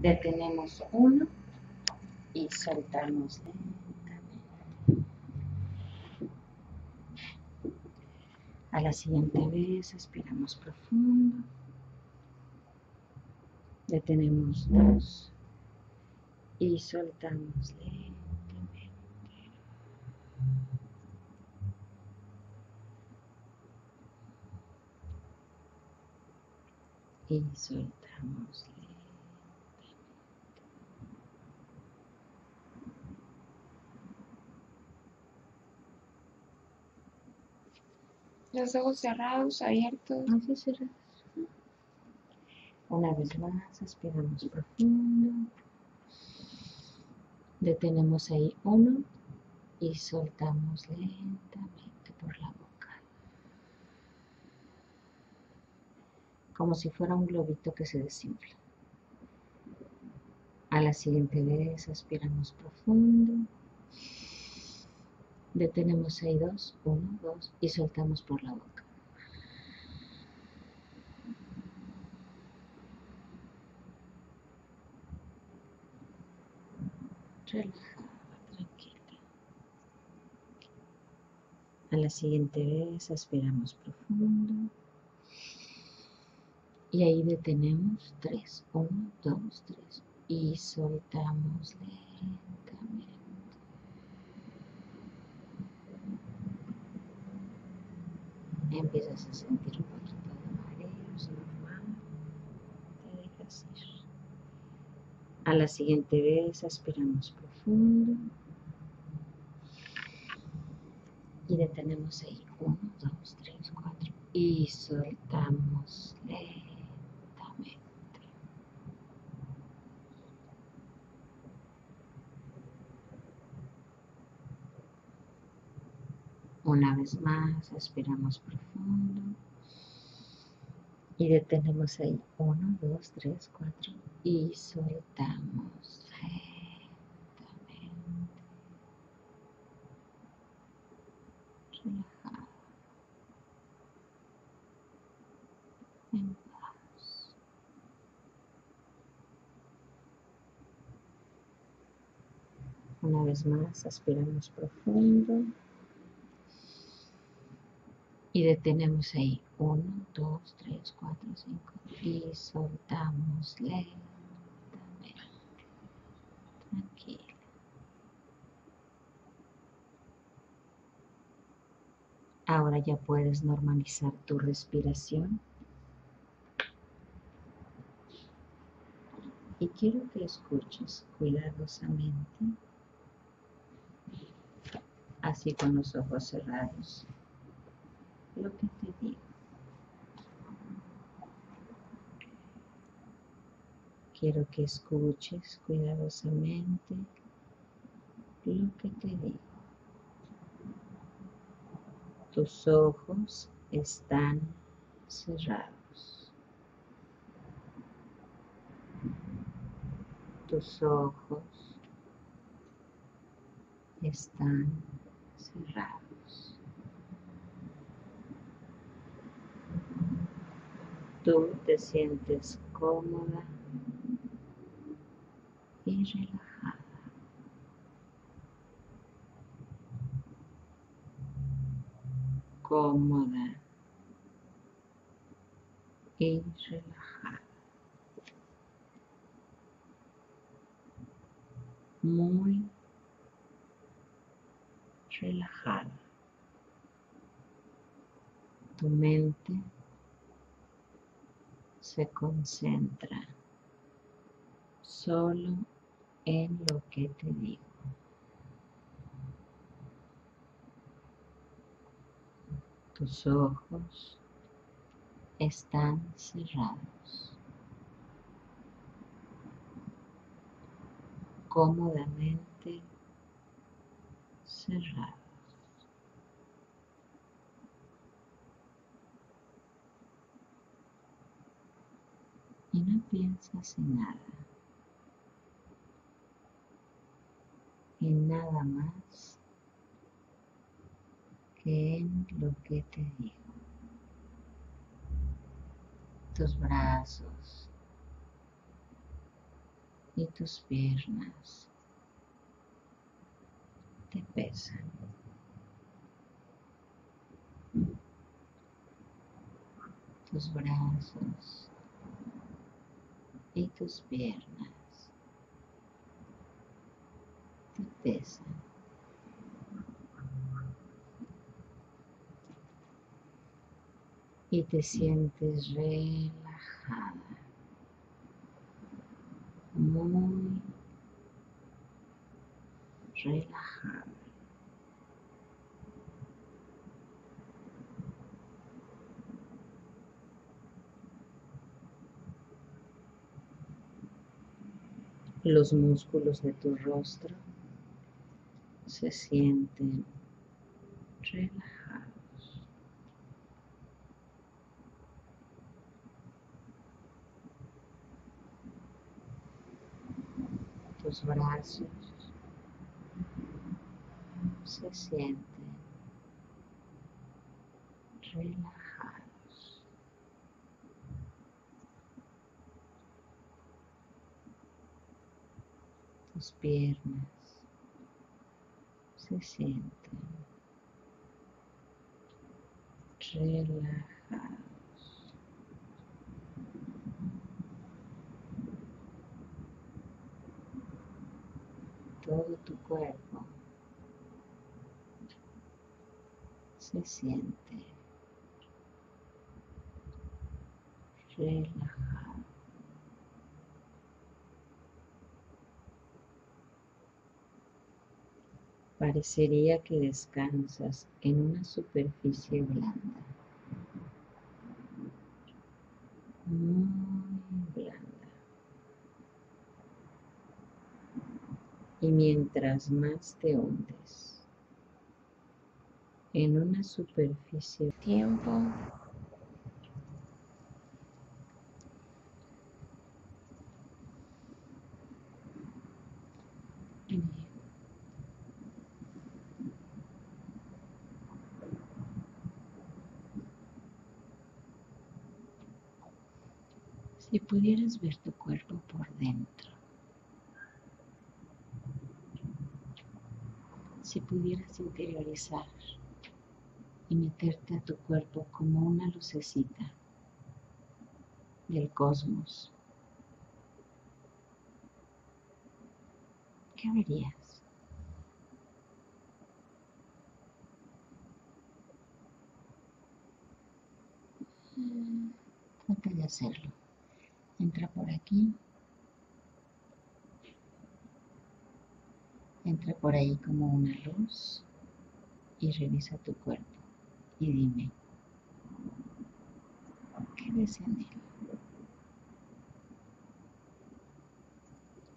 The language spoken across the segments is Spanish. Detenemos uno y soltamos lentamente. A la siguiente vez expiramos profundo. Detenemos dos y soltamos lentamente. Y soltamos lentamente. Los ojos cerrados, abiertos. Así cerrados. Una vez más, expiramos profundo. Detenemos ahí uno y soltamos lentamente por la boca. Como si fuera un globito que se desinfla. A la siguiente vez, expiramos profundo. Detenemos ahí dos, uno, dos y soltamos por la boca. Relajada, tranquila. A la siguiente vez aspiramos profundo. Y ahí detenemos tres, uno, dos, tres y soltamos lentamente. Empiezas a sentir un poquito de mareo, es normal, te dejas ir. A la siguiente vez aspiramos profundo y detenemos ahí, 1, 2, 3, 4 y soltamos lentamente. Una vez más, respiramos profundo y detenemos ahí 1, 2, 3, 4 y soltamos lentamente, relajado, en paz. Una vez más, respiramos profundo. Y detenemos ahí, 1, 2, 3, 4, 5 y soltamos lentamente, tranquila. Ahora ya puedes normalizar tu respiración. Y quiero que escuches cuidadosamente, así con los ojos cerrados, lo que te digo. Quiero que escuches cuidadosamente lo que te digo. Tus ojos están cerrados. Tus ojos están cerrados. Tú te sientes cómoda y relajada. Cómoda y relajada. Muy relajada. Tu mente se concentra solo en lo que te digo. Tus ojos están cerrados. Cómodamente cerrados. Y no piensas en nada más que en lo que te digo. tus brazos y tus piernas te pesan. Tus brazos y tus piernas te pesan. Y te sientes relajada, muy relajada. Los músculos de tu rostro se sienten relajados. Tus brazos se sienten relajados. Tus piernas se sienten relajadas. Todo tu cuerpo se siente relajado. Parecería que descansas en una superficie blanda, muy blanda. Y mientras más te hundes en una superficie, tiempo, si pudieras ver tu cuerpo por dentro, si pudieras interiorizar y meterte a tu cuerpo como una lucecita del cosmos, ¿qué verías? Trata de hacerlo. Entra por aquí. Entra por ahí como una luz y revisa tu cuerpo y dime, ¿qué ves en él?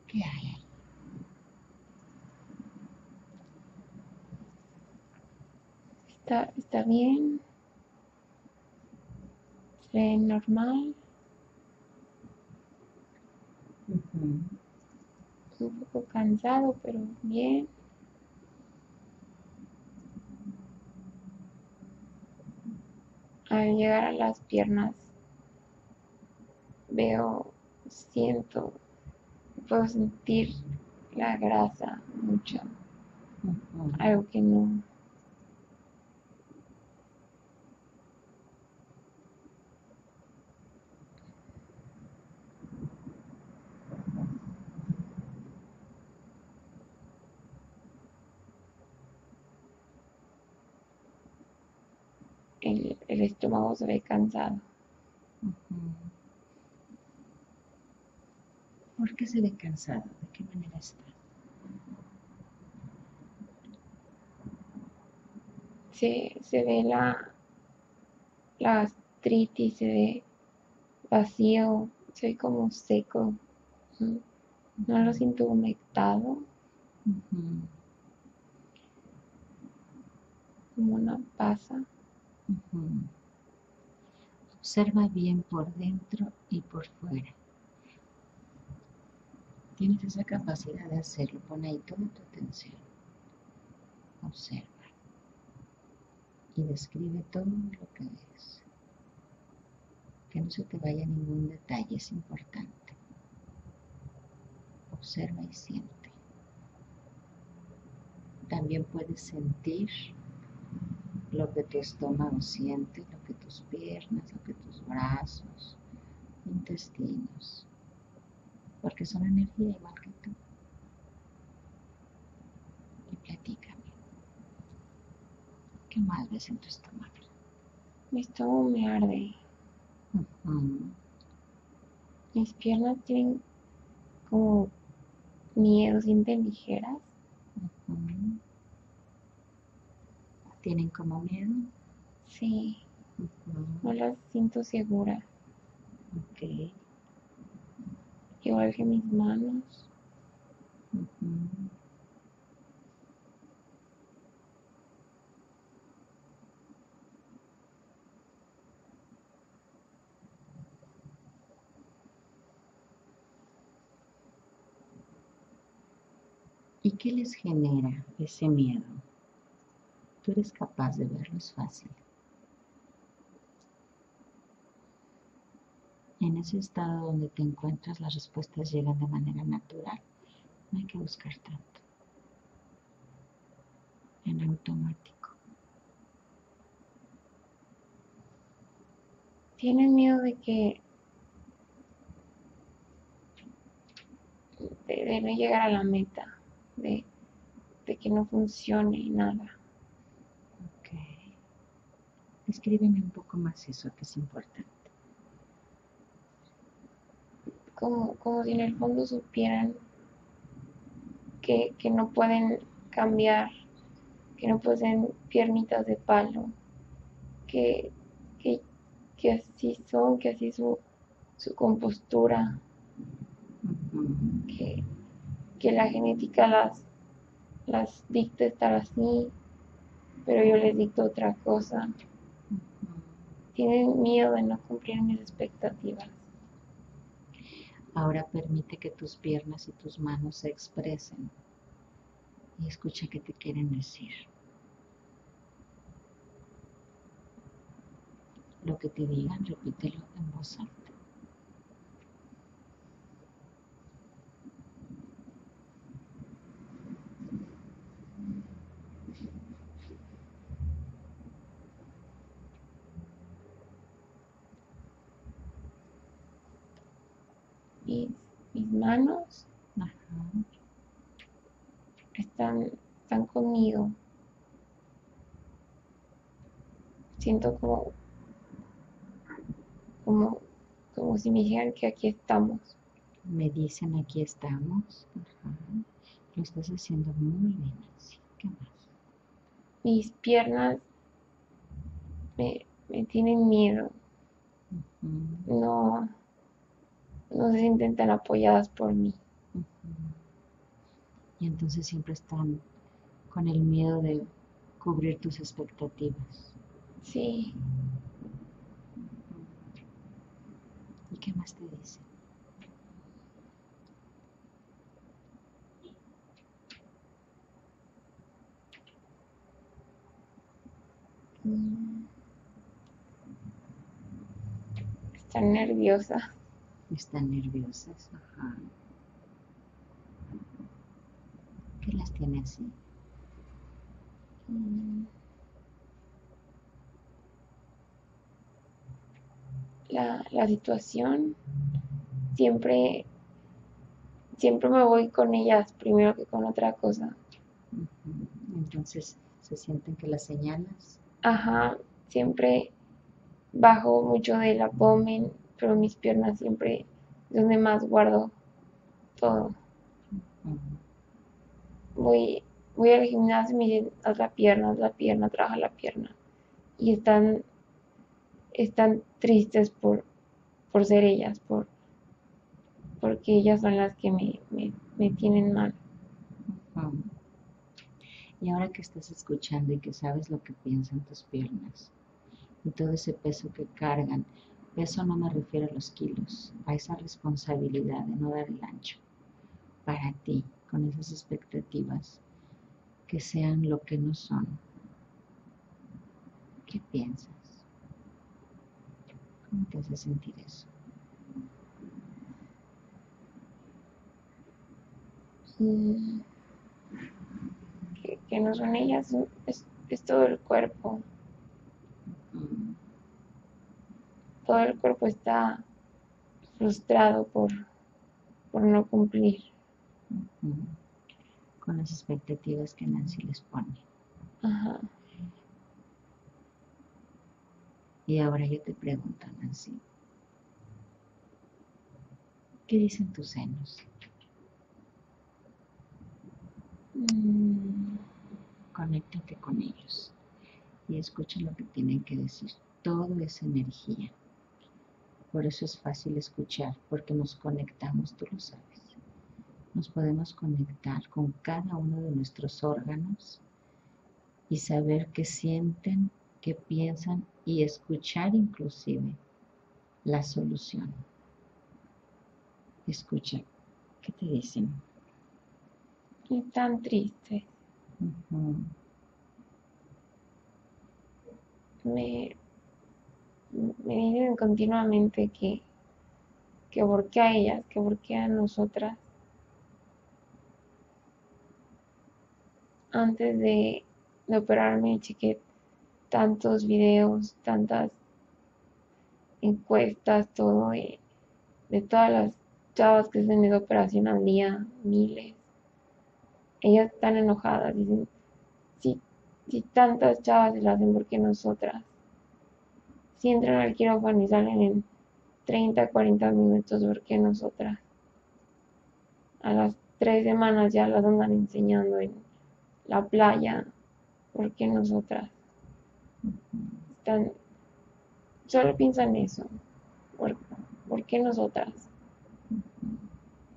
¿Qué hay ahí? Está bien, se ve normal. Un poco cansado, pero bien. Al llegar a las piernas, puedo sentir la grasa mucho. Algo que no. El estómago se ve cansado. ¿Por qué se ve cansado? ¿De qué manera está? Se ve la gastritis, se ve vacío, se ve como seco. No lo siento humectado. Como una pasa. Observa bien por dentro y por fuera. Tienes esa capacidad de hacerlo. Pon ahí toda tu atención. Observa y describe todo lo que ves. que no se te vaya ningún detalle, es importante. Observa y siente. También puedes sentir lo que tu estómago siente, lo que tus piernas, lo que tus brazos, intestinos, porque son energía igual que tú. Y platícame, ¿qué más ves en tu estómago? Mi estómago me arde. Mis piernas tienen como miedo, sienten ligeras. ¿Tienen como miedo? Sí. No las siento seguras. Ok. Igual que mis manos. ¿Y qué les genera ese miedo? Tú eres capaz de verlo, es fácil. En ese estado donde te encuentras, las respuestas llegan de manera natural. No hay que buscar tanto. En automático. ¿Tienen miedo de que... de no llegar a la meta? De que no funcione nada. Ok. Escríbeme un poco más eso, que es importante. Como si en el fondo supieran que no pueden cambiar, que no pueden piernitas de palo, que así son, que así su compostura, que la genética las dicta estar así, pero yo les dicto otra cosa. Tienen miedo de no cumplir mis expectativas. Ahora permite que tus piernas y tus manos se expresen y escucha qué te quieren decir. Lo que te digan, repítelo en voz alta. Mis manos están conmigo. Siento como si me dijeran que aquí estamos. Me dicen aquí estamos. Lo estás haciendo muy bien. Así. ¿Qué más? Mis piernas me tienen miedo. No se sienten tan apoyadas por mí. Y entonces siempre están con el miedo de cubrir tus expectativas. Sí. ¿Y qué más te dicen? Están nerviosas. Están nerviosas, ¿Qué las tiene así? La situación, siempre me voy con ellas primero que con otra cosa. Entonces, ¿se sienten que las señalas? Siempre bajo mucho del abdomen, pero mis piernas siempre es donde más guardo todo. Voy al gimnasio y me dicen, haz la pierna, trabaja la pierna. Y están tristes por ser ellas, porque ellas son las que me tienen mal. Y ahora que estás escuchando y que sabes lo que piensan tus piernas y todo ese peso que cargan, eso no me refiero a los kilos, a esa responsabilidad de no dar el ancho para ti, con esas expectativas que sean lo que no son. ¿Qué piensas? te hace sentir eso. Que no son ellas, es todo el cuerpo. Todo el cuerpo está frustrado por no cumplir. Con las expectativas que Nancy les pone. Ajá. Y ahora yo te pregunto, Nancy, ¿qué dicen tus senos? Conéctate con ellos y escucha lo que tienen que decir. Todo es energía. Por eso es fácil escuchar, porque nos conectamos, tú lo sabes. Nos podemos conectar con cada uno de nuestros órganos y saber qué sienten, qué piensan y escuchar inclusive la solución. Escucha, ¿qué te dicen? Están tristes. Me dicen continuamente que por qué a ellas, que por qué a nosotras. Antes de operarme chequé tantos videos, tantas encuestas, todo de todas las chavas que se han ido a operación al día, miles. Ellas están enojadas, dicen, si tantas chavas se las hacen, ¿por qué nosotras? Si entran al quirófano y salen en 30, 40 minutos, ¿por qué nosotras? A las 3 semanas ya las andan enseñando en la playa, ¿por qué nosotras? Solo piensan eso, ¿por qué nosotras?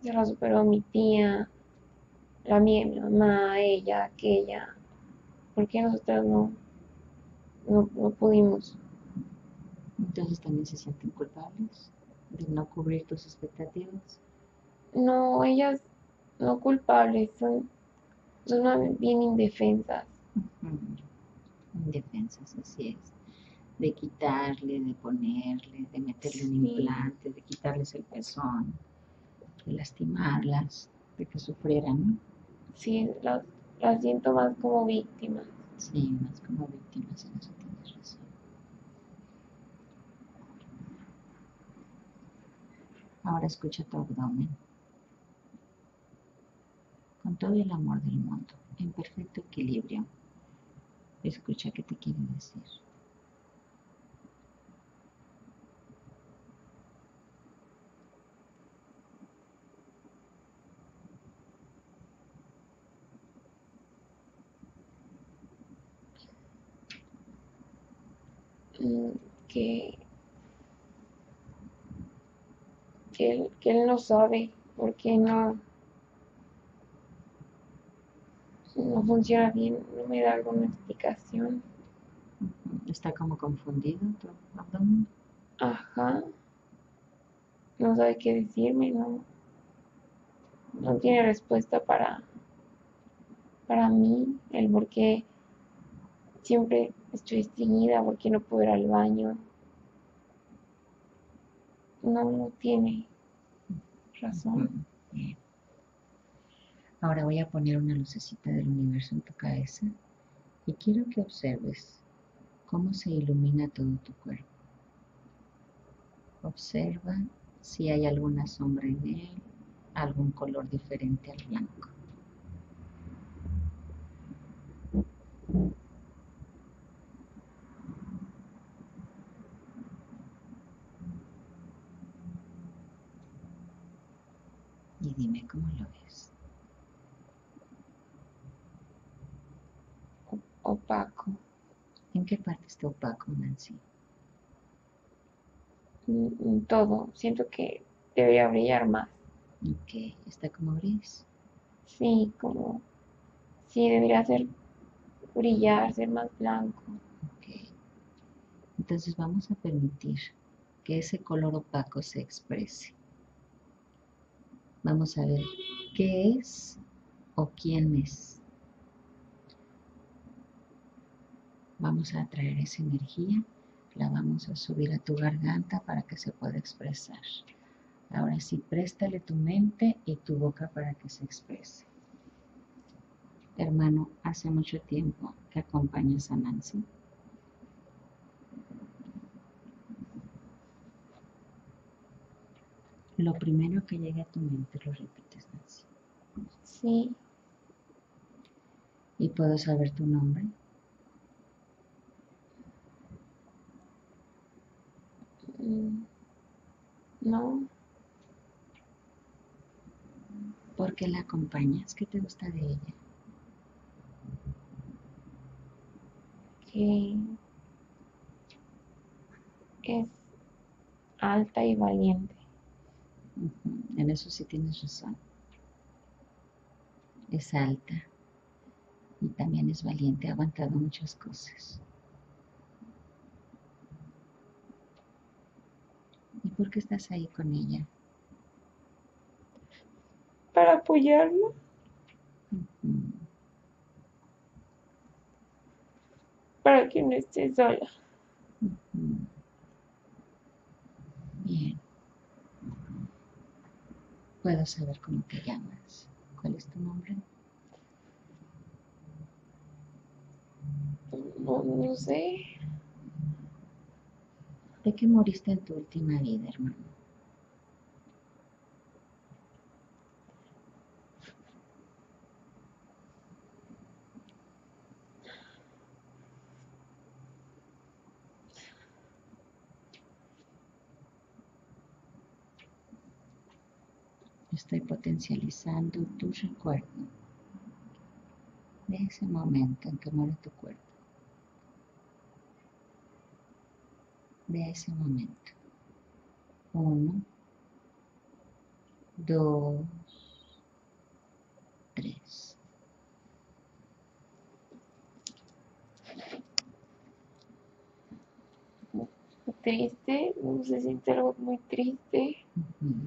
Se la superó mi tía, la mía, mi mamá, ella, aquella, ¿por qué nosotras no pudimos? Entonces también se sienten culpables de no cubrir tus expectativas. No, ellas no culpables, son bien indefensas. Indefensas, así es. De quitarle, de ponerle, de meterle un implante, de quitarles el pezón, de lastimarlas, de que sufrieran, ¿no? Sí, las siento más como víctimas. Sí, más como víctimas, en eso tienes razón. Ahora escucha tu abdomen. Con todo el amor del mundo, en perfecto equilibrio. Escucha qué te quieren decir. Que él no sabe por qué no funciona bien, no me da alguna explicación. ¿Está como confundido tu abdomen? Ajá. No sabe qué decirme, no tiene respuesta para mí, el por qué siempre estoy estreñida, por qué no puedo ir al baño. No tiene razón. Bien. Ahora voy a poner una lucecita del universo en tu cabeza y quiero que observes cómo se ilumina todo tu cuerpo. Observa si hay alguna sombra en él, algún color diferente al blanco. Y dime cómo lo ves. Opaco. ¿En qué parte está opaco, Nancy? En todo. Siento que debería brillar más. Ok. ¿Está como gris? Sí, como... Sí, debería ser brillar, ser más blanco. Ok. Entonces vamos a permitir que ese color opaco se exprese. Vamos a ver qué es o quién es. Vamos a atraer esa energía la vamos a subir a tu garganta para que se pueda expresar. Ahora sí, préstale tu mente y tu boca para que se exprese. Hermano, hace mucho tiempo que acompañas a Nancy. Lo primero que llegue a tu mente lo repites, Nancy. Sí. ¿Y puedo saber tu nombre? No. ¿Por qué la acompañas? ¿Qué te gusta de ella? Que es alta y valiente. En eso sí tienes razón. Es alta y también es valiente, ha aguantado muchas cosas. ¿Y por qué estás ahí con ella? Para apoyarla. Para que no esté sola. Bien. Puedo saber cómo te llamas. ¿Cuál es tu nombre? No sé. ¿De qué moriste en tu última vida, hermano? Estoy potencializando tu recuerdo de ese momento en que muere tu cuerpo. De ese momento. 1, 2, 3. Triste, no se siente algo muy triste.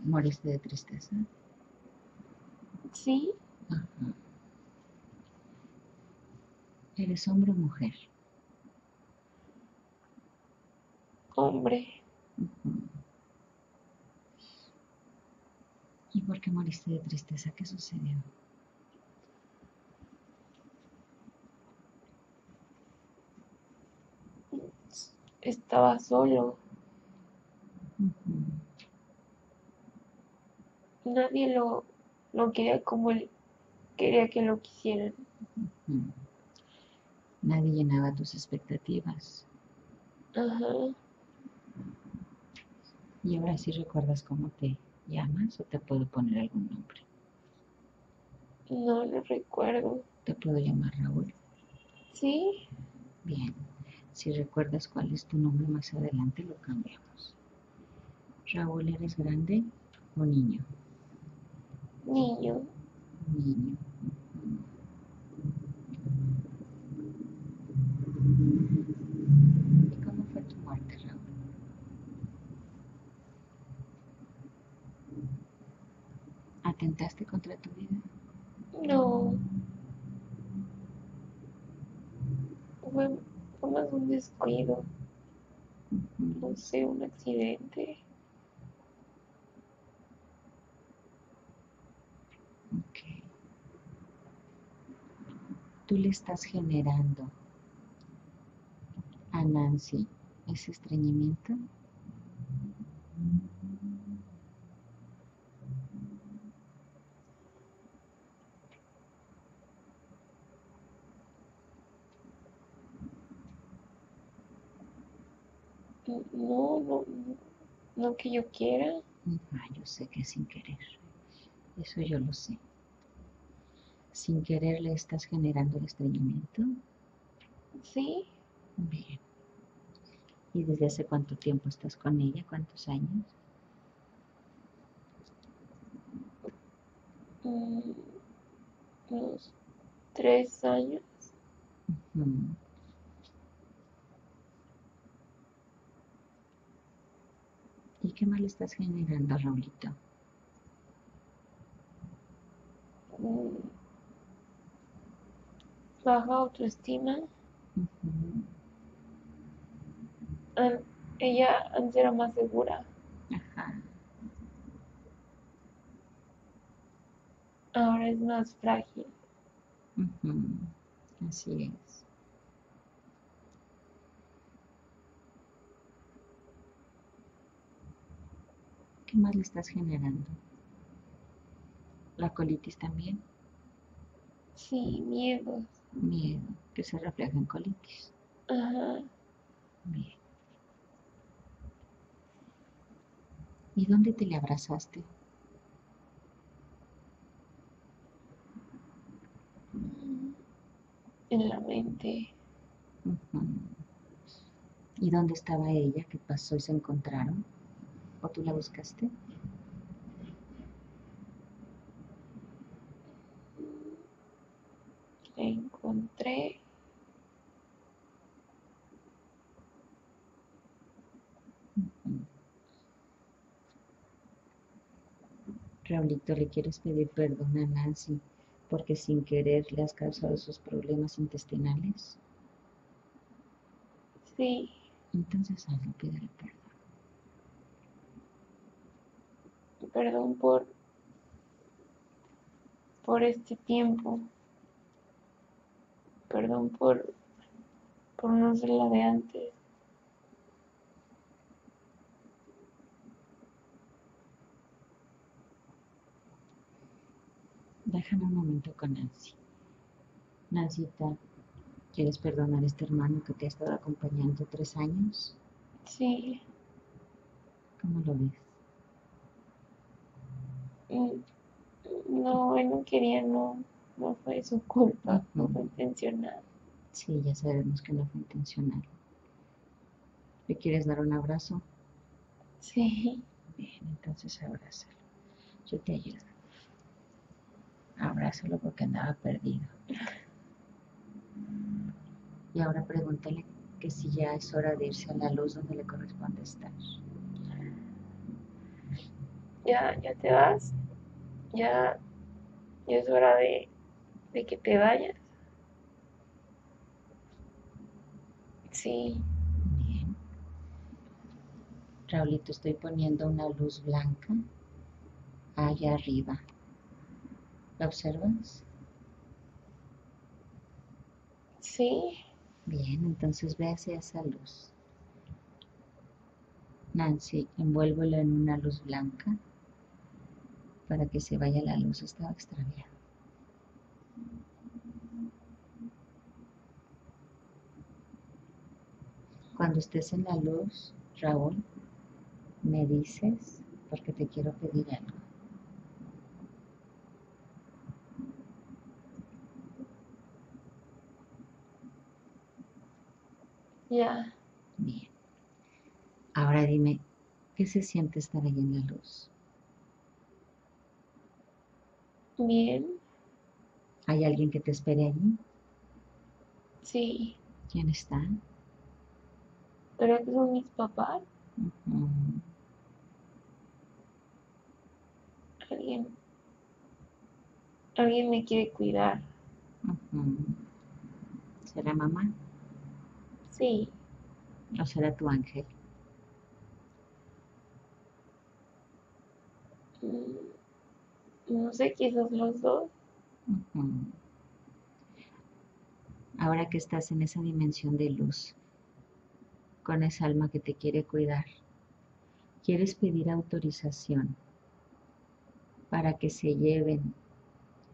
¿Moriste de tristeza? Sí. ¿Eres hombre o mujer? Hombre. ¿Y por qué moriste de tristeza? ¿Qué sucedió? Estaba solo. Nadie lo quería como él quería que lo quisieran. Nadie llenaba tus expectativas. ¿Y ahora sí recuerdas cómo te llamas o te puedo poner algún nombre? No lo recuerdo. ¿Te puedo llamar Raúl? Sí. Bien. Si recuerdas cuál es tu nombre más adelante, lo cambiamos. Raúl, ¿eres grande o niño? Niño. Niño. ¿Y cómo fue tu muerte, Raúl? ¿Atentaste contra tu vida? No. Bueno. Más un descuido, no sé, un accidente. Ok. Tú le estás generando a Nancy ese estreñimiento. No que yo quiera. Yo sé que sin querer, eso yo lo sé. ¿Sin querer le estás generando el estreñimiento? Sí. Bien. ¿Y desde hace cuánto tiempo estás con ella? ¿Cuántos años? Unos 3 años. ¿Y qué mal estás generando, Raulito? Baja autoestima. ella antes era más segura. Ajá. Ahora es más frágil. Uh-huh. Así es. ¿Qué más le estás generando? ¿La colitis también? Sí, miedos. Miedo, que se refleja en colitis. Ajá. Bien. ¿Y dónde te le abrazaste? En la mente. Uh-huh. ¿Y dónde estaba ella? ¿Qué pasó y se encontraron? ¿O tú la buscaste? La encontré. Uh-huh. Raulito, le quieres pedir perdón a Nancy porque sin querer le has causado esos problemas intestinales. Sí. Entonces hazlo, pídele perdón. Perdón por este tiempo, perdón por no ser la de antes. Déjame un momento con Nancy. Nancita, ¿quieres perdonar a este hermano que te ha estado acompañando 3 años? Sí. ¿Cómo lo ves? No, él no quería, no fue su culpa, no fue intencional. Sí, ya sabemos que no fue intencional. ¿Le quieres dar un abrazo? Sí. Bien, entonces abrázalo. Yo te ayudo. Abrázalo porque andaba perdido. Y ahora pregúntale que si ya es hora de irse a la luz donde le corresponde estar. Ya te vas, ya es hora de que te vayas. Sí. Bien. Raulito, estoy poniendo una luz blanca allá arriba. ¿La observas? Sí. Bien, entonces ve hacia esa luz. Nancy, envuélvelo en una luz blanca para que se vaya la luz, estaba extraviada. Cuando estés en la luz, Raúl, me dices porque te quiero pedir algo. Ya. Bien. Ahora dime, ¿qué se siente estar ahí en la luz? Bien. ¿Hay alguien que te espere allí? Sí. ¿Quién está? Creo que son mis papás. Uh-huh. Alguien me quiere cuidar. Uh-huh. ¿Será mamá? Sí. ¿O será tu ángel? No sé, quizás los dos. Uh-huh. Ahora que estás en esa dimensión de luz, con esa alma que te quiere cuidar, ¿quieres pedir autorización para que se lleven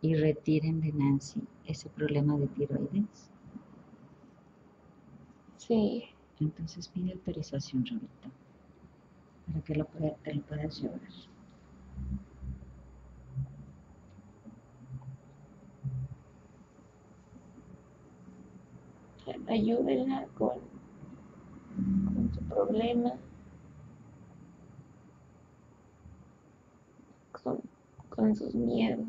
y retiren de Nancy ese problema de tiroides? Sí. Entonces pide autorización, Robita, para que te lo puedas llevar. Ayúdenla con su problema, con sus miedos.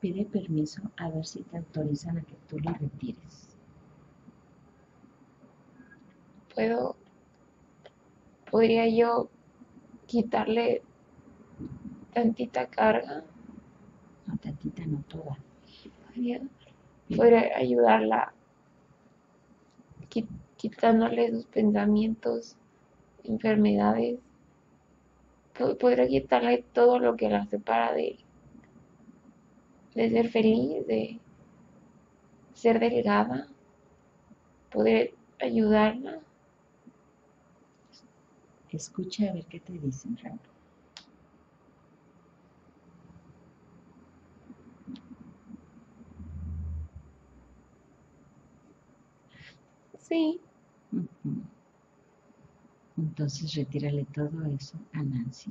Pide permiso a ver si te autorizan a que tú la retires. ¿Podría yo quitarle tantita carga, no tantita, no toda, podría ayudarla quitándole sus pensamientos, enfermedades, podría quitarle todo lo que la separa de ser feliz, de ser delgada, poder ayudarla. Escucha a ver qué te dicen, Raúl. Sí. Entonces retírale todo eso a Nancy.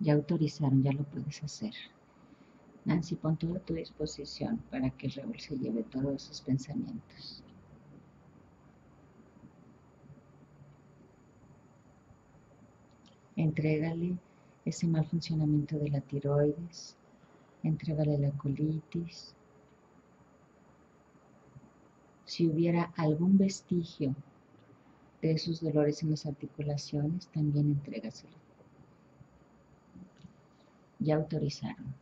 Ya autorizaron, ya lo puedes hacer. Nancy, pon todo a tu disposición para que Raúl se lleve todos esos pensamientos. Entrégale ese mal funcionamiento de la tiroides, entrégale la colitis. Si hubiera algún vestigio de esos dolores en las articulaciones, también entrégaselo. Ya autorizaron.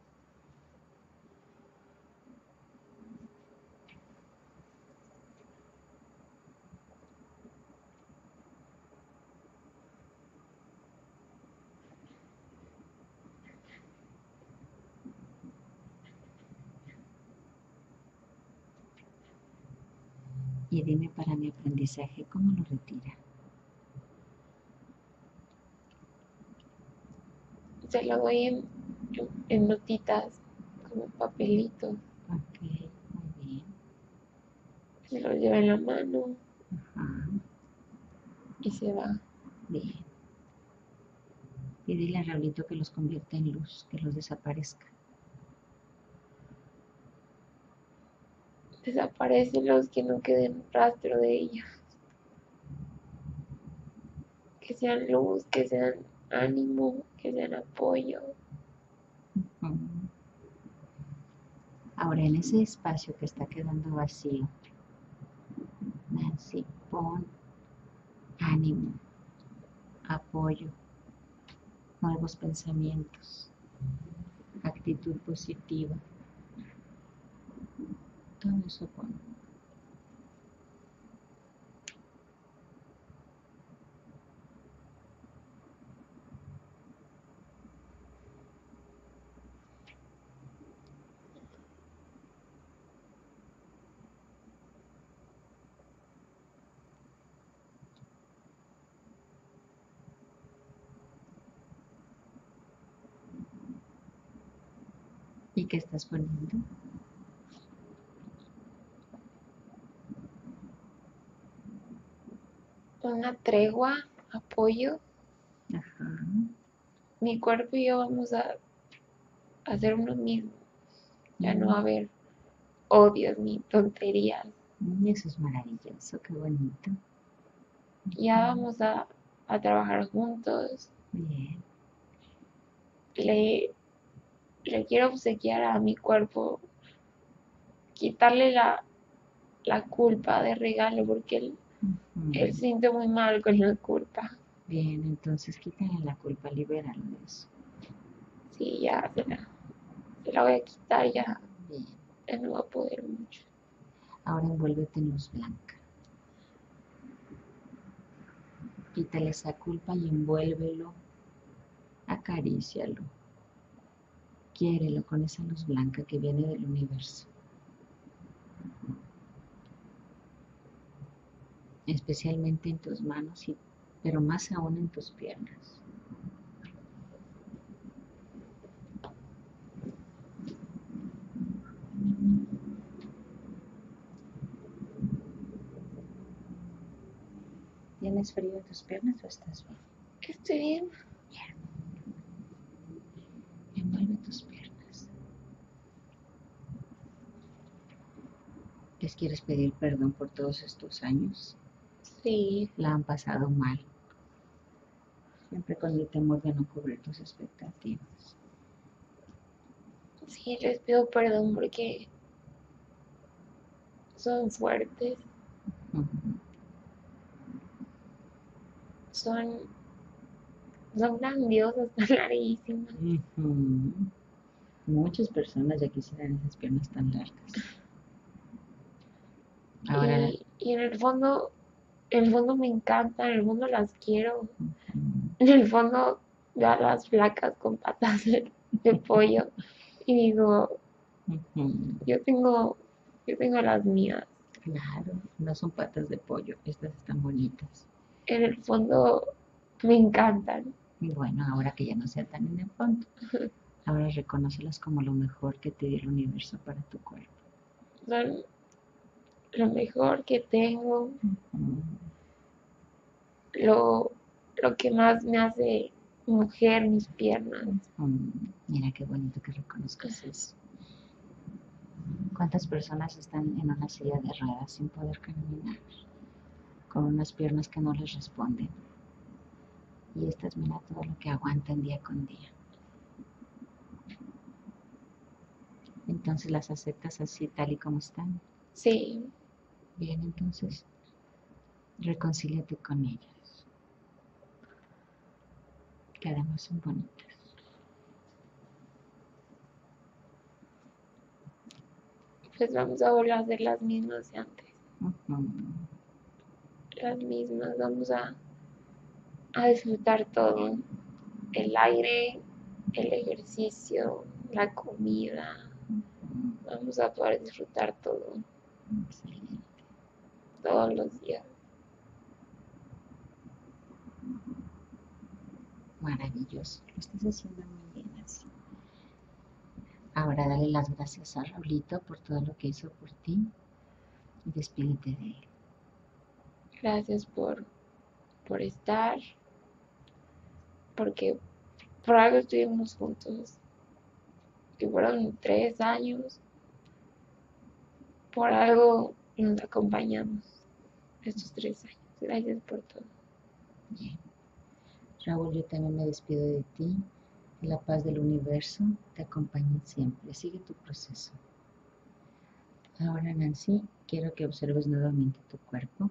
Y dime para mi aprendizaje, ¿cómo lo retira? Se lo doy en notitas, como papelito. Ok, muy bien. Se lo lleva en la mano. Ajá. Y se va. Bien. Y dile a Raulito que los convierta en luz, que los desaparezca. Desaparecen los que no queden rastro de ellos, que sean luz, que sean ánimo, que sean apoyo. Ahora en ese espacio que está quedando vacío, Nancy, pon ánimo, apoyo, nuevos pensamientos, actitud positiva. Todo eso pone. ¿Y qué estás poniendo? Una tregua, apoyo. Ajá. Mi cuerpo y yo vamos a hacer uno mismo. Ya no va a haber odios ni tonterías. Eso es maravilloso, qué bonito. Ya vamos a trabajar juntos. Bien. Le quiero obsequiar a mi cuerpo, quitarle la culpa de regalo, porque él siente muy mal con la culpa. Bien, entonces quítale la culpa, libéralo de eso. Sí, ya se la voy a quitar ya. Bien. Él no va a poder mucho. Ahora envuélvete en luz blanca. Quítale esa culpa y envuélvelo. Acarícialo. Quiérelo con esa luz blanca que viene del universo. Especialmente en tus manos, pero más aún en tus piernas. ¿Tienes frío en tus piernas o estás bien? Estoy bien. Bien. Envuelve tus piernas. ¿Les quieres pedir perdón por todos estos años? Sí, la han pasado mal, siempre con el temor de no cubrir tus expectativas. Sí, les pido perdón porque son fuertes, son son grandiosas, tan larguísimas. Uh-huh. Muchas personas ya quisieran esas piernas tan largas. Ahora, y en el fondo, me encanta, en el fondo las quiero. Uh-huh. En el fondo veo a las flacas con patas de pollo y digo, uh-huh, yo tengo las mías. Claro, no son patas de pollo, estas están bonitas. En el fondo me encantan. Y bueno, ahora que ya no sea tan en el fondo, ahora reconócelas como lo mejor que te dio el universo para tu cuerpo. Son lo mejor que tengo, uh-huh, lo que más me hace mujer, mis piernas. Uh-huh. Mira qué bonito que reconozcas eso. ¿Cuántas personas están en una silla de ruedas sin poder caminar? Con unas piernas que no les responden. Y estas, mira todo lo que aguantan día con día. Entonces, ¿las aceptas así, tal y como están? Sí. Bien, entonces, reconcíliate con ellas. Que además son bonitas. Pues vamos a volver a hacer las mismas de antes. Uh-huh. Las mismas, vamos a disfrutar todo. El aire, el ejercicio, la comida. Uh-huh. Vamos a poder disfrutar todo. Excelente. Todos los días. Maravilloso. Lo estás haciendo muy bien así. Ahora dale las gracias a Raulito por todo lo que hizo por ti y despídete de él. Gracias por estar, porque por algo estuvimos juntos, que fueron 3 años, por algo nos acompañamos estos 3 años. Gracias por todo. Bien. Raúl, yo también me despido de ti. La paz del universo te acompañe siempre. Sigue tu proceso. Ahora, Nancy, quiero que observes nuevamente tu cuerpo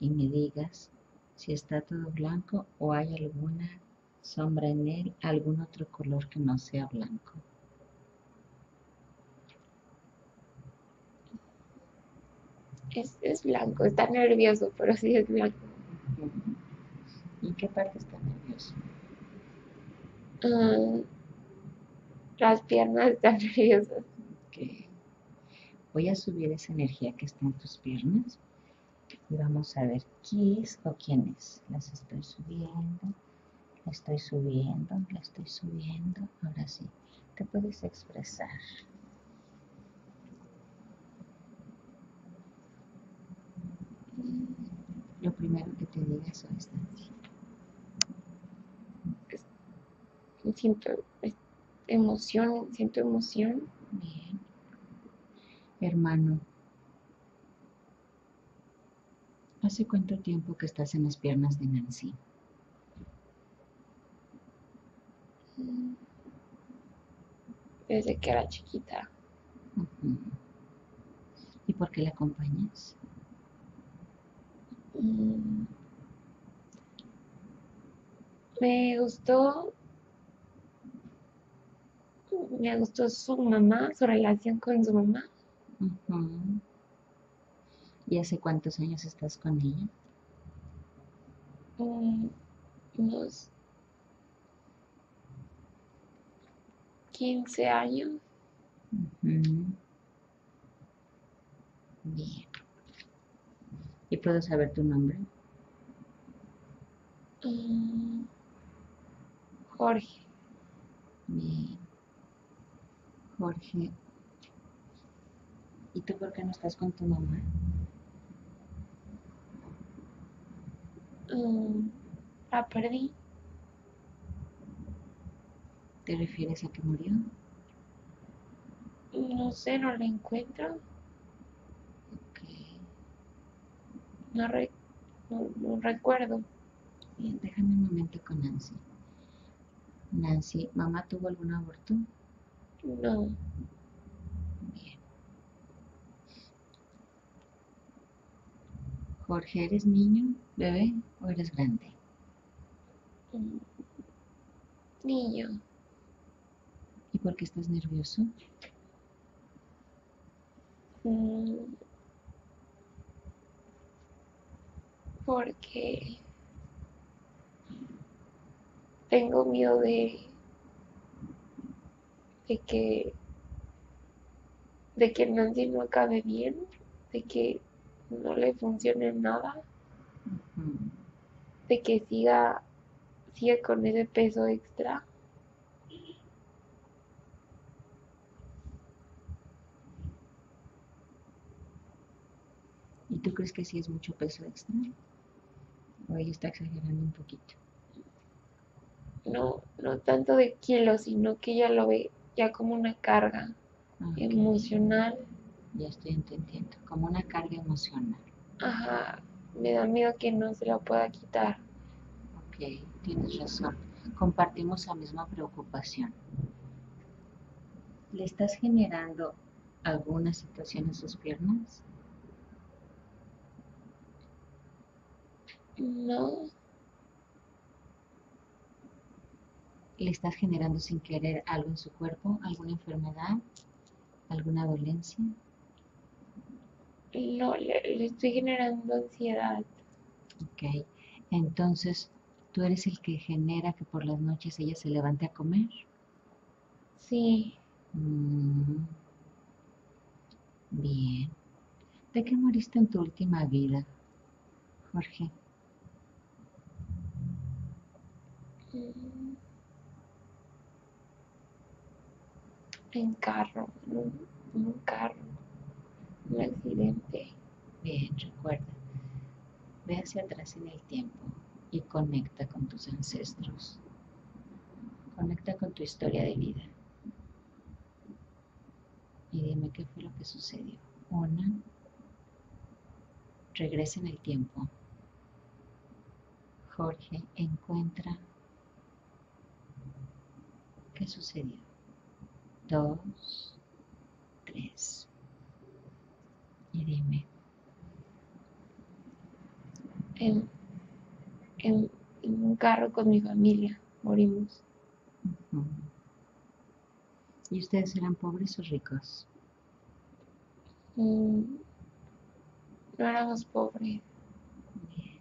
y me digas si está todo blanco o hay alguna sombra en él, algún otro color que no sea blanco. Es blanco, está nervioso, pero sí es blanco. ¿Y qué parte está nervioso? Las piernas están nerviosas. Okay. Voy a subir esa energía que está en tus piernas y vamos a ver qué es o quién es. Las estoy subiendo, la estoy subiendo, la estoy subiendo. Ahora sí, te puedes expresar. Lo primero que te digas hoy es así. Siento emoción. Bien. Hermano, ¿hace cuánto tiempo que estás en las piernas de Nancy? Desde que era chiquita. Uh-huh. ¿Y por qué la acompañas? Me gustó. Me gustó su mamá, su relación con su mamá. Uh-huh. ¿Y hace cuántos años estás con ella? Unos 15 años. Uh-huh. Bien. ¿Y puedo saber tu nombre? Jorge. Bien. Jorge, ¿y tú por qué no estás con tu mamá? La perdí. ¿Te refieres a que murió? No sé, no la encuentro. Okay. No recuerdo. Bien, déjame un momento con Nancy. Nancy, ¿mamá tuvo algún aborto? No. Bien. Jorge, ¿eres niño, bebé o eres grande? Niño. ¿Y por qué estás nervioso? Porque tengo miedo de que Nancy no acabe bien, de que no le funcione nada, de que siga con ese peso extra. ¿Y tú crees que sí es mucho peso extra? ¿O ella está exagerando un poquito? No, no tanto de kilos, sino que ella lo ve ya como una carga emocional. Ya estoy entendiendo, como una carga emocional. Ajá, me da miedo que no se la pueda quitar. Ok, tienes razón. Compartimos la misma preocupación. ¿Le estás generando alguna situación en sus piernas? No. ¿Le estás generando sin querer algo en su cuerpo? ¿Alguna enfermedad? ¿Alguna dolencia? No, le estoy generando ansiedad. Ok, entonces, ¿tú eres el que genera que por las noches ella se levante a comer? Sí. Bien. ¿De qué moriste en tu última vida, Jorge? En un carro, un accidente. Bien, recuerda, ve hacia atrás en el tiempo y conecta con tus ancestros, conecta con tu historia de vida y dime qué fue lo que sucedió. Una, regresa en el tiempo. Jorge, encuentra qué sucedió. 2, 3. Y dime. En un carro con mi familia morimos. ¿Y ustedes eran pobres o ricos? No éramos pobres. Bien.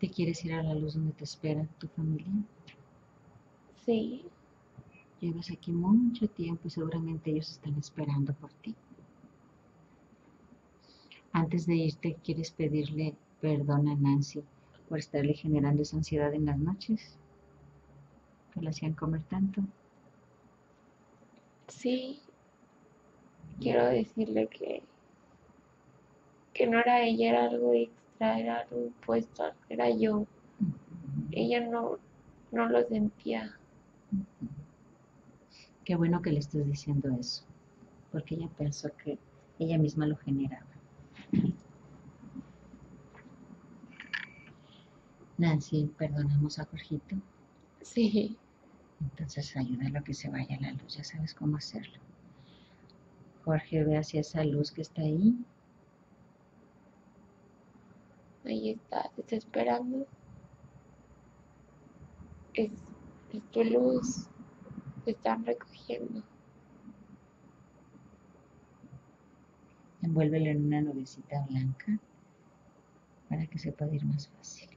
¿Te quieres ir a la luz donde te espera tu familia? Sí. Llevas aquí mucho tiempo y seguramente ellos están esperando por ti. Antes de irte, ¿quieres pedirle perdón a Nancy por estarle generando esa ansiedad en las noches? ¿Que la hacían comer tanto? Sí. Quiero decirle que no era ella, era algo extra, era algo impuesto, era yo. Ella no lo sentía. Qué bueno que le estés diciendo eso, porque ella pensó que ella misma lo generaba. Nancy, ¿perdonamos a Jorgito? Sí. Entonces ayúdalo a que se vaya la luz, ya sabes cómo hacerlo. Jorge, ve hacia esa luz que está ahí. Ahí está, te está esperando. Es tu luz, te están recogiendo. Envuélvelo en una nubecita blanca para que se pueda ir más fácil.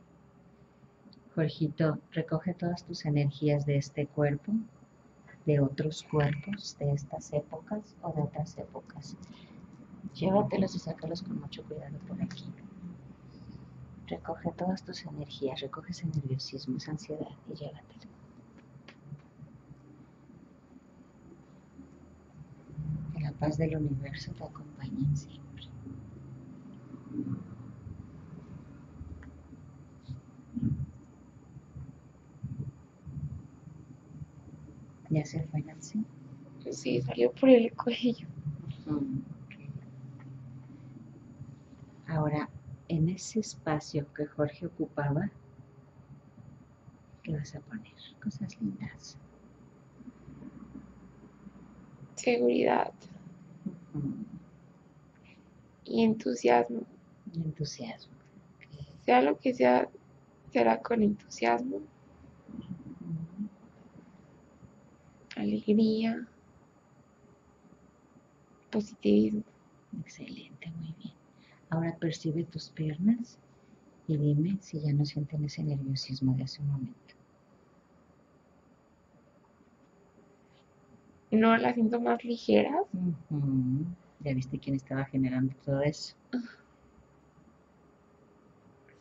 Jorgito, recoge todas tus energías de este cuerpo, de otros cuerpos, de estas épocas o de otras épocas. Llévatelos y sácalos con mucho cuidado por aquí. Recoge todas tus energías, recoge ese nerviosismo, esa ansiedad y llévatelo. Que la paz del universo te acompañe siempre. ¿Ya se fue Nancy? Sí, salió por el cuello. Ahora, en ese espacio que Jorge ocupaba, ¿qué vas a poner? Cosas lindas. Seguridad. Y entusiasmo. Sea lo que sea, será con entusiasmo, alegría, positivismo. Excelente, muy bien. Ahora percibe tus piernas y dime si ya no sienten ese nerviosismo de hace un momento. No, las siento más ligeras. ¿Ya viste quién estaba generando todo eso?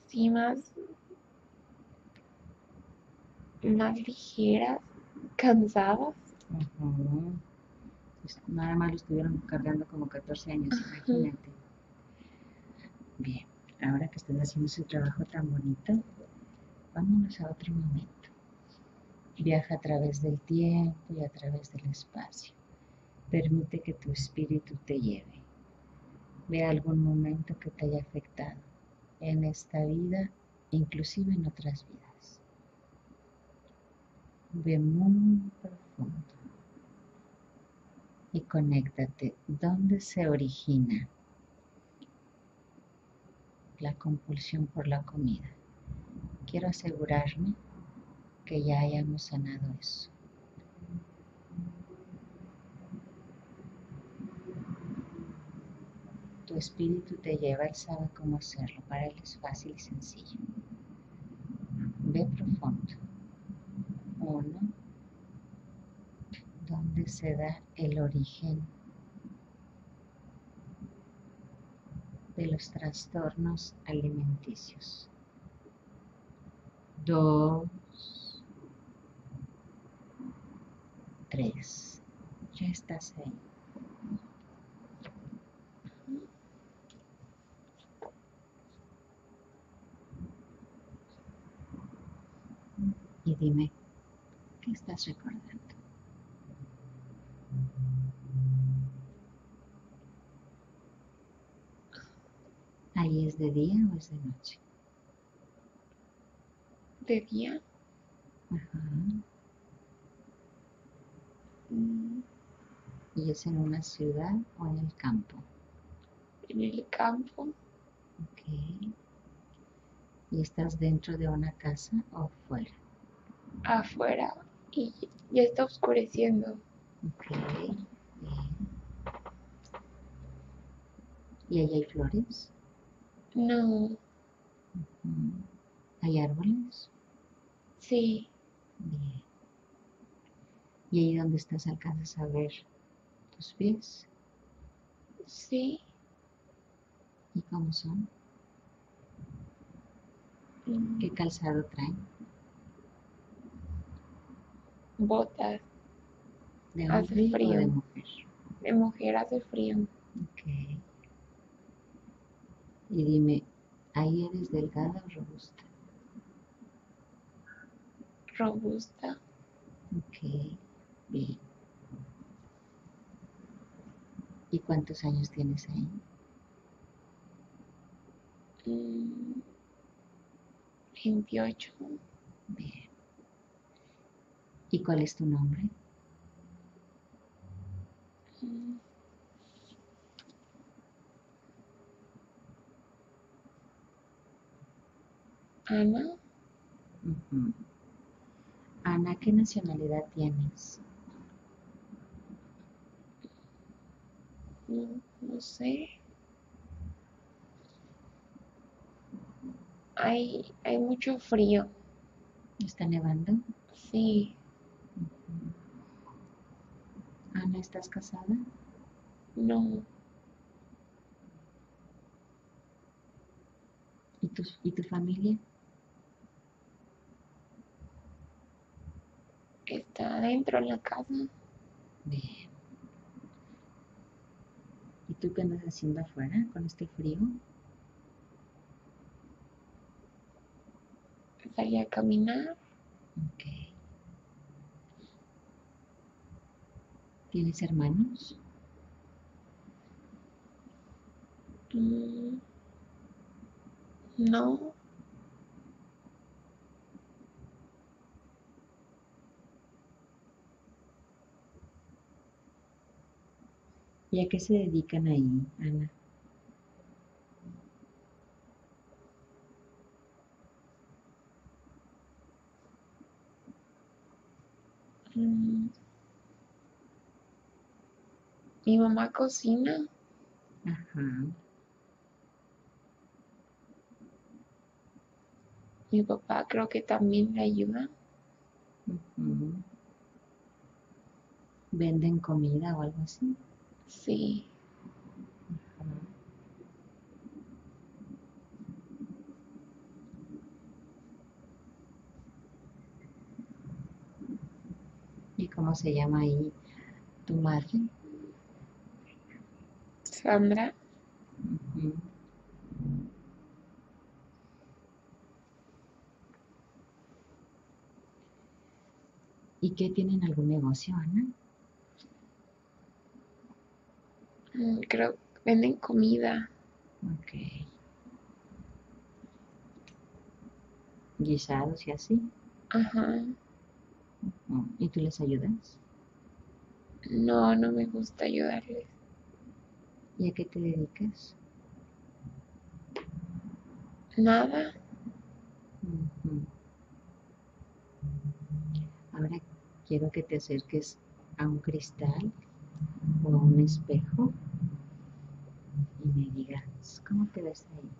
Sí, más ligeras, cansadas. Pues nada más lo estuvieron cargando como 14 años, imagínate. Bien, ahora que estás haciendo ese trabajo tan bonito, vámonos a otro momento. Viaja a través del tiempo y a través del espacio. Permite que tu espíritu te lleve. Ve algún momento que te haya afectado en esta vida, inclusive en otras vidas. Ve muy profundo y conéctate. ¿Dónde se origina la compulsión por la comida? Quiero asegurarme que ya hayamos sanado eso. Tu espíritu te lleva, él sabe cómo hacerlo, para él es fácil y sencillo. Ve profundo. Uno, ¿dónde se da el origen de los trastornos alimenticios? Dos, 3. Ya estás ahí. Y dime, ¿qué estás recordando? ¿Ahí es de día o es de noche? ¿De día? Ajá. ¿Y es en una ciudad o en el campo? En el campo. Ok. ¿Y estás dentro de una casa o fuera? Afuera. Y ya está oscureciendo. Ok. Bien. ¿Y ahí hay flores? No. ¿Hay árboles? Sí. Bien. ¿Y ahí donde estás alcanzas a ver tus pies? Sí. ¿Y cómo son? ¿Qué calzado traen? Botas. ¿De hombre o de mujer? De mujer, hace frío. Ok. Y dime, ¿ahí eres delgada o robusta? Robusta. Ok. Bien. ¿Y cuántos años tienes ahí? 28. Bien. ¿Y cuál es tu nombre? Ana. Ana, ¿qué nacionalidad tienes? No sé. Hay mucho frío. ¿Está nevando? Sí. Ana, ¿estás casada? No. ¿Y tu familia? Está adentro en la casa. Bien. ¿Y tú qué andas haciendo afuera con este frío? Salí a caminar. Ok. ¿Tienes hermanos? No. ¿Y a qué se dedican ahí, Ana? Mi mamá cocina. Ajá. Mi papá creo que también le ayuda. Uh-huh. ¿Venden comida o algo así? Sí. Uh-huh. ¿Y cómo se llama ahí tu madre? Sandra. Uh-huh. ¿Y qué? ¿Tienen algún negocio, Ana? Creo que venden comida. Ok. Guisados y así. Ajá. ¿Y tú les ayudas? No, no me gusta ayudarles. ¿Y a qué te dedicas? Nada. Uh-huh. Ahora quiero que te acerques a un cristal o a un espejo y me digas, ¿cómo te ves ahí?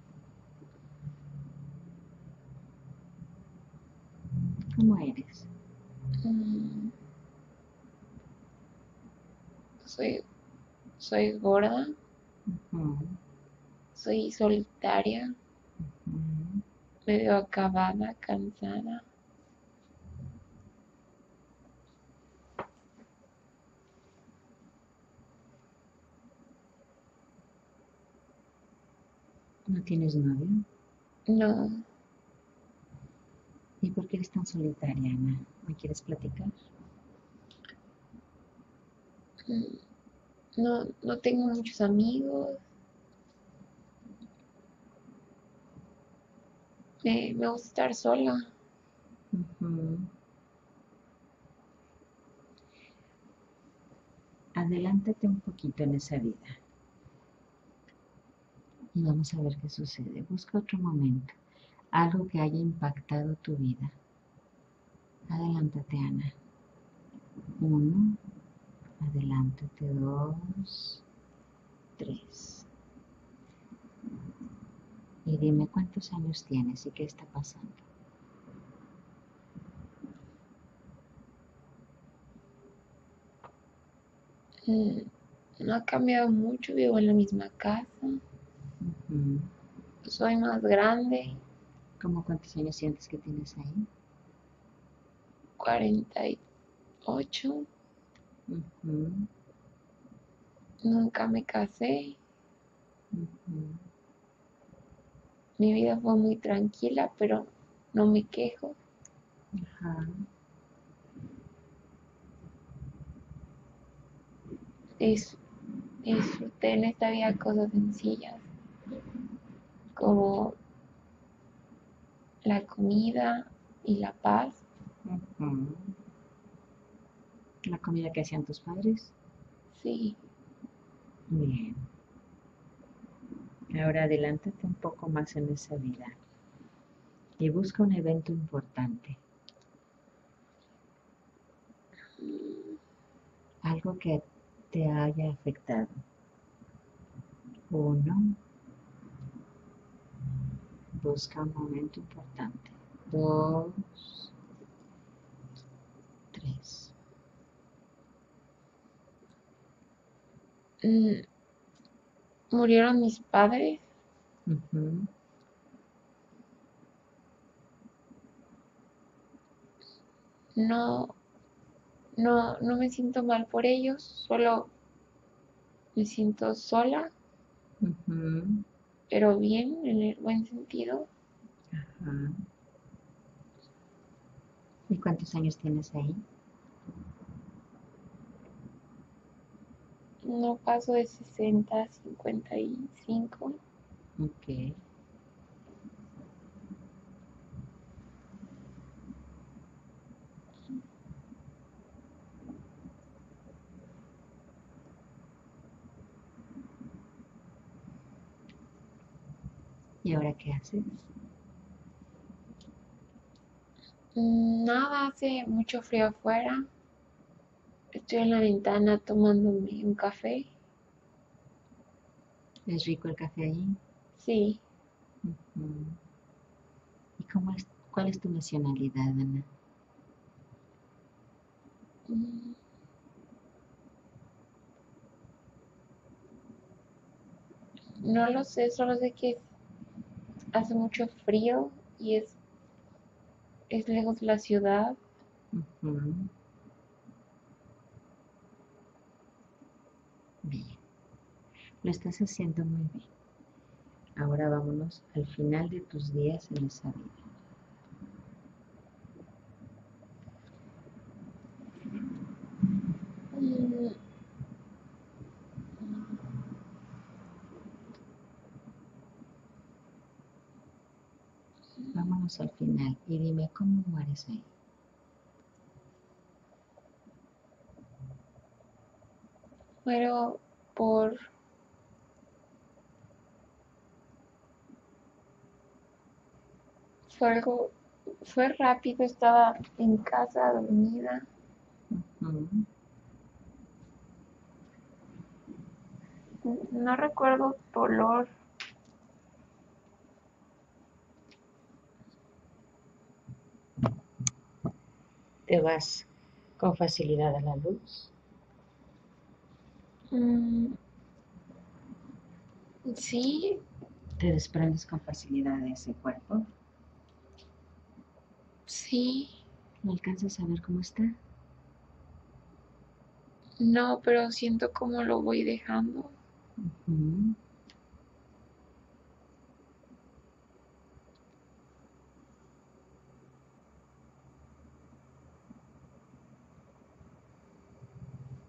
¿Cómo eres? Soy gorda. Uh-huh. Soy solitaria. Uh-huh. Me veo acabada, cansada. ¿No tienes novio? No. ¿Y por qué eres tan solitaria, Ana? ¿Me quieres platicar? No tengo muchos amigos. Me gusta estar sola. Uh-huh. Adelántate un poquito en esa vida. Y vamos a ver qué sucede. Busca otro momento, algo que haya impactado tu vida. Adelántate, Ana. 1, adelántate. 2, 3. Y dime cuántos años tienes y qué está pasando. No ha cambiado mucho, vivo en la misma casa. Uh-huh. Soy más grande. ¿Cómo cuántos años sientes que tienes ahí? 48. Uh-huh. Nunca me casé. Uh-huh. Mi vida fue muy tranquila, pero no me quejo. Uh-huh. Disfruté en esta vida cosas sencillas, como la comida y la paz. Uh-huh. ¿La comida que hacían tus padres? Sí. Bien. Ahora adelántate un poco más en esa vida y busca un evento importante. Algo que te haya afectado. 1, busca un momento importante. 2, 3. Murieron mis padres. Uh-huh. No me siento mal por ellos, solo me siento sola. Uh-huh. Pero bien, en el buen sentido. Ajá. ¿Y cuántos años tienes ahí? No paso de 60 a 55. Ok. ¿Y ahora qué haces? Nada, hace mucho frío afuera. Estoy en la ventana tomándome un café. ¿Es rico el café allí? Sí. Uh-huh. ¿Y cuál es tu nacionalidad, Ana? No lo sé, solo sé que hace mucho frío y es lejos de la ciudad. Uh-huh. Bien, lo estás haciendo muy bien. Ahora vámonos al final de tus días en esa vida. Vámonos al final y dime cómo mueres ahí. Muero fue rápido, estaba en casa dormida. Uh-huh. No recuerdo dolor. ¿Te vas con facilidad a la luz? Sí. ¿Te desprendes con facilidad de ese cuerpo? Sí. ¿No alcanzas a ver cómo está? No, pero siento cómo lo voy dejando. Uh-huh.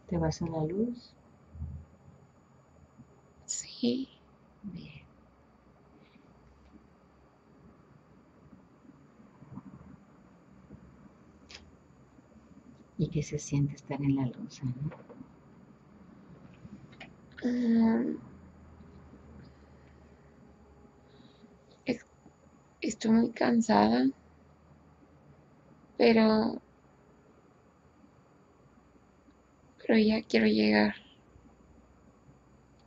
¿Te vas a la luz? Sí. Bien. ¿Y qué se siente estar en la luz, Ana? Estoy muy cansada, pero ya quiero llegar.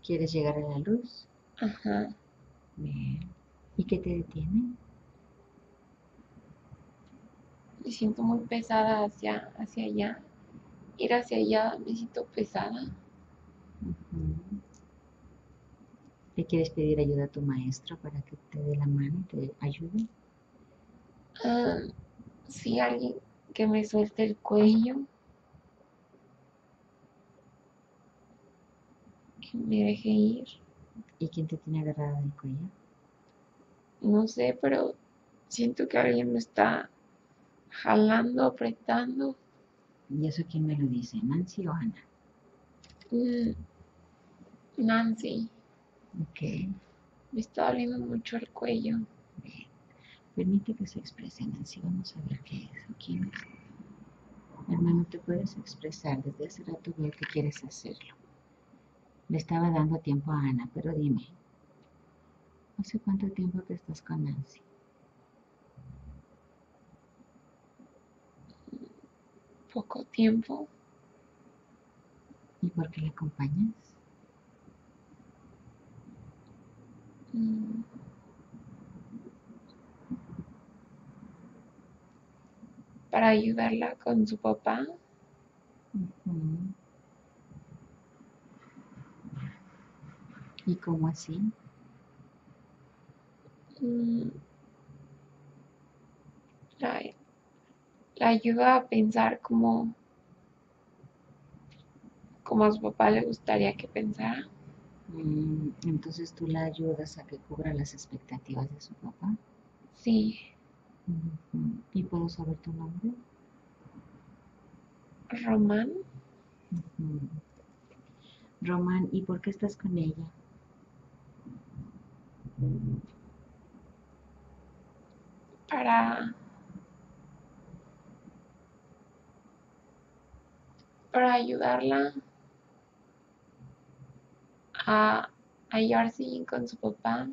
¿Quieres llegar a la luz? Ajá. Bien. ¿Y qué te detiene? Me siento muy pesada hacia allá. Ir hacia allá me siento pesada. Uh-huh. ¿Le quieres pedir ayuda a tu maestra para que te dé la mano y te ayude? Sí, alguien que me suelte el cuello. Me dejé ir. ¿Y quién te tiene agarrada del cuello? No sé, pero siento que alguien me está jalando, apretando. ¿Y eso quién me lo dice? ¿Nancy o Ana? Nancy. Ok. Me está doliendo mucho el cuello. Bien. Permite que se exprese, Nancy. Vamos a ver qué es o quién es. Hermano, te puedes expresar. Desde hace rato veo que quieres hacerlo. Le estaba dando tiempo a Ana, pero dime, ¿hace cuánto tiempo que estás con Nancy? Poco tiempo. ¿Y por qué la acompañas? Para ayudarla con su papá. Uh-huh. ¿Y cómo así? La ayuda a pensar como a su papá le gustaría que pensara. Entonces tú la ayudas a que cubra las expectativas de su papá. Sí. Uh-huh. ¿Y puedo saber tu nombre? Román. Uh-huh. Román, ¿y por qué estás con ella? Para ayudarla a llevarse bien con su papá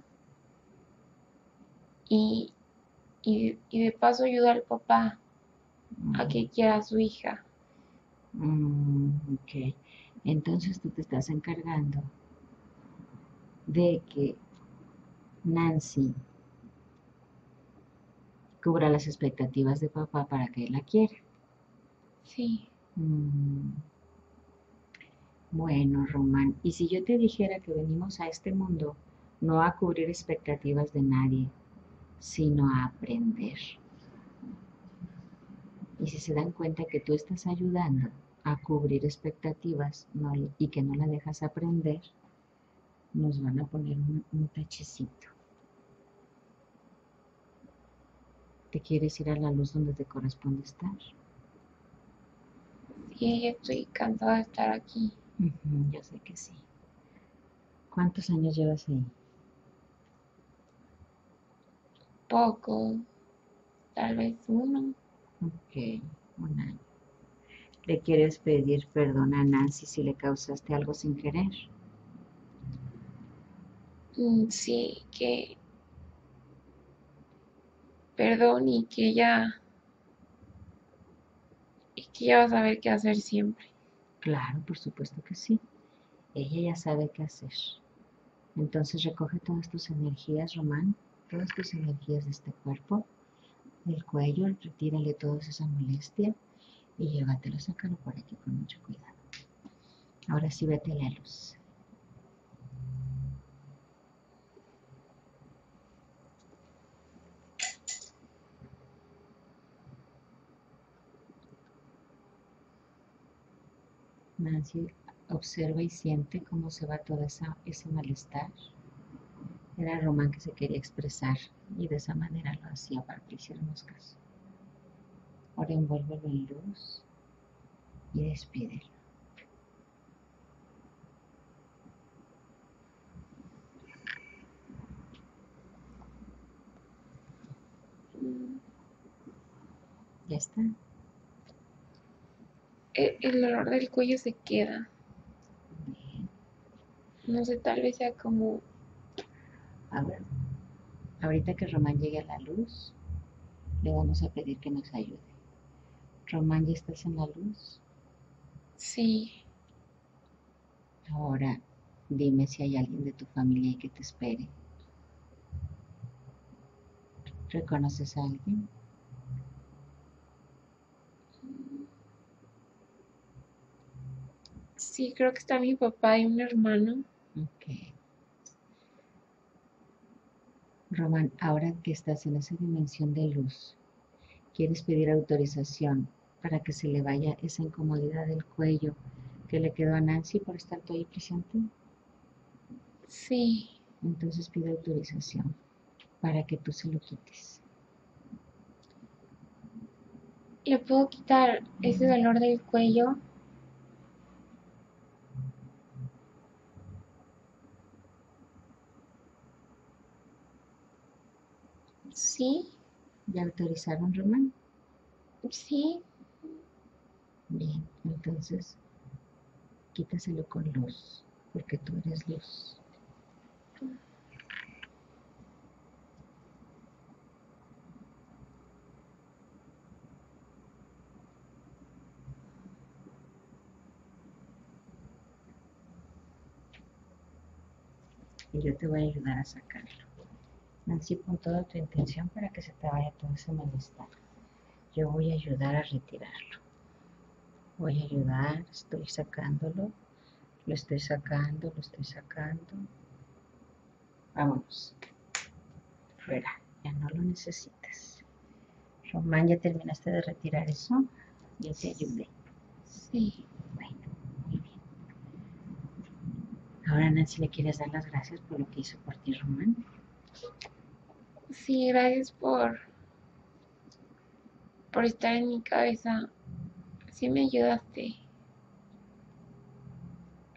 y de paso ayuda al papá a que quiera a su hija. Ok, entonces tú te estás encargando de que Nancy cubra las expectativas de papá para que él la quiera. Sí. Bueno, Román, y si yo te dijera que venimos a este mundo no a cubrir expectativas de nadie, sino a aprender. Y si se dan cuenta que tú estás ayudando a cubrir expectativas y que no la dejas aprender, nos van a poner un tachecito. ¿Te quieres ir a la luz donde te corresponde estar? Sí, yo estoy cansada de estar aquí. Yo sé que sí. ¿Cuántos años llevas ahí? Poco, tal vez uno. Ok, un año. ¿Le quieres pedir perdón a Nancy si le causaste algo sin querer? Sí, que... Perdón y que ella... Es que ella va a saber qué hacer siempre. Claro, por supuesto que sí. Ella ya sabe qué hacer. Entonces recoge todas tus energías, Román, todas tus energías de este cuerpo, del cuello, retírale toda esa molestia y llévatelo, sácalo por aquí con mucho cuidado. Ahora sí, vete a la luz. Nancy observa y siente cómo se va todo ese malestar. Era Román que se quería expresar y de esa manera lo hacía para que hiciéramos caso. Ahora envuélvelo en luz y despídelo. Ya está. El dolor del cuello se queda. Bien. No sé, tal vez sea como... A ver, ahorita que Román llegue a la luz, le vamos a pedir que nos ayude. Román, ¿ya estás en la luz? Sí. Ahora, dime si hay alguien de tu familia ahí que te espere. ¿Reconoces a alguien? Sí, creo que está mi papá y un hermano. Ok. Román, ahora que estás en esa dimensión de luz, ¿quieres pedir autorización para que se le vaya esa incomodidad del cuello que le quedó a Nancy por estar tú ahí presente? Sí. Entonces pide autorización para que tú se lo quites. ¿Le puedo quitar ese dolor del cuello? Sí. ¿Ya autorizaron, Román? Sí. Bien, entonces quítaselo con luz, porque tú eres luz. Y yo te voy a ayudar a sacarlo. Nancy, pon toda tu intención para que se te vaya todo ese malestar. Yo voy a ayudar a retirarlo. Voy a ayudar, estoy sacándolo. Lo estoy sacando, lo estoy sacando. Vámonos. Fuera, ya no lo necesitas. Román, ¿ya terminaste de retirar eso? Yo te ayudé. Sí. Bueno, muy bien. Ahora, Nancy, ¿le quieres dar las gracias por lo que hizo por ti, Román? Sí, gracias por estar en mi cabeza. Sí me ayudaste.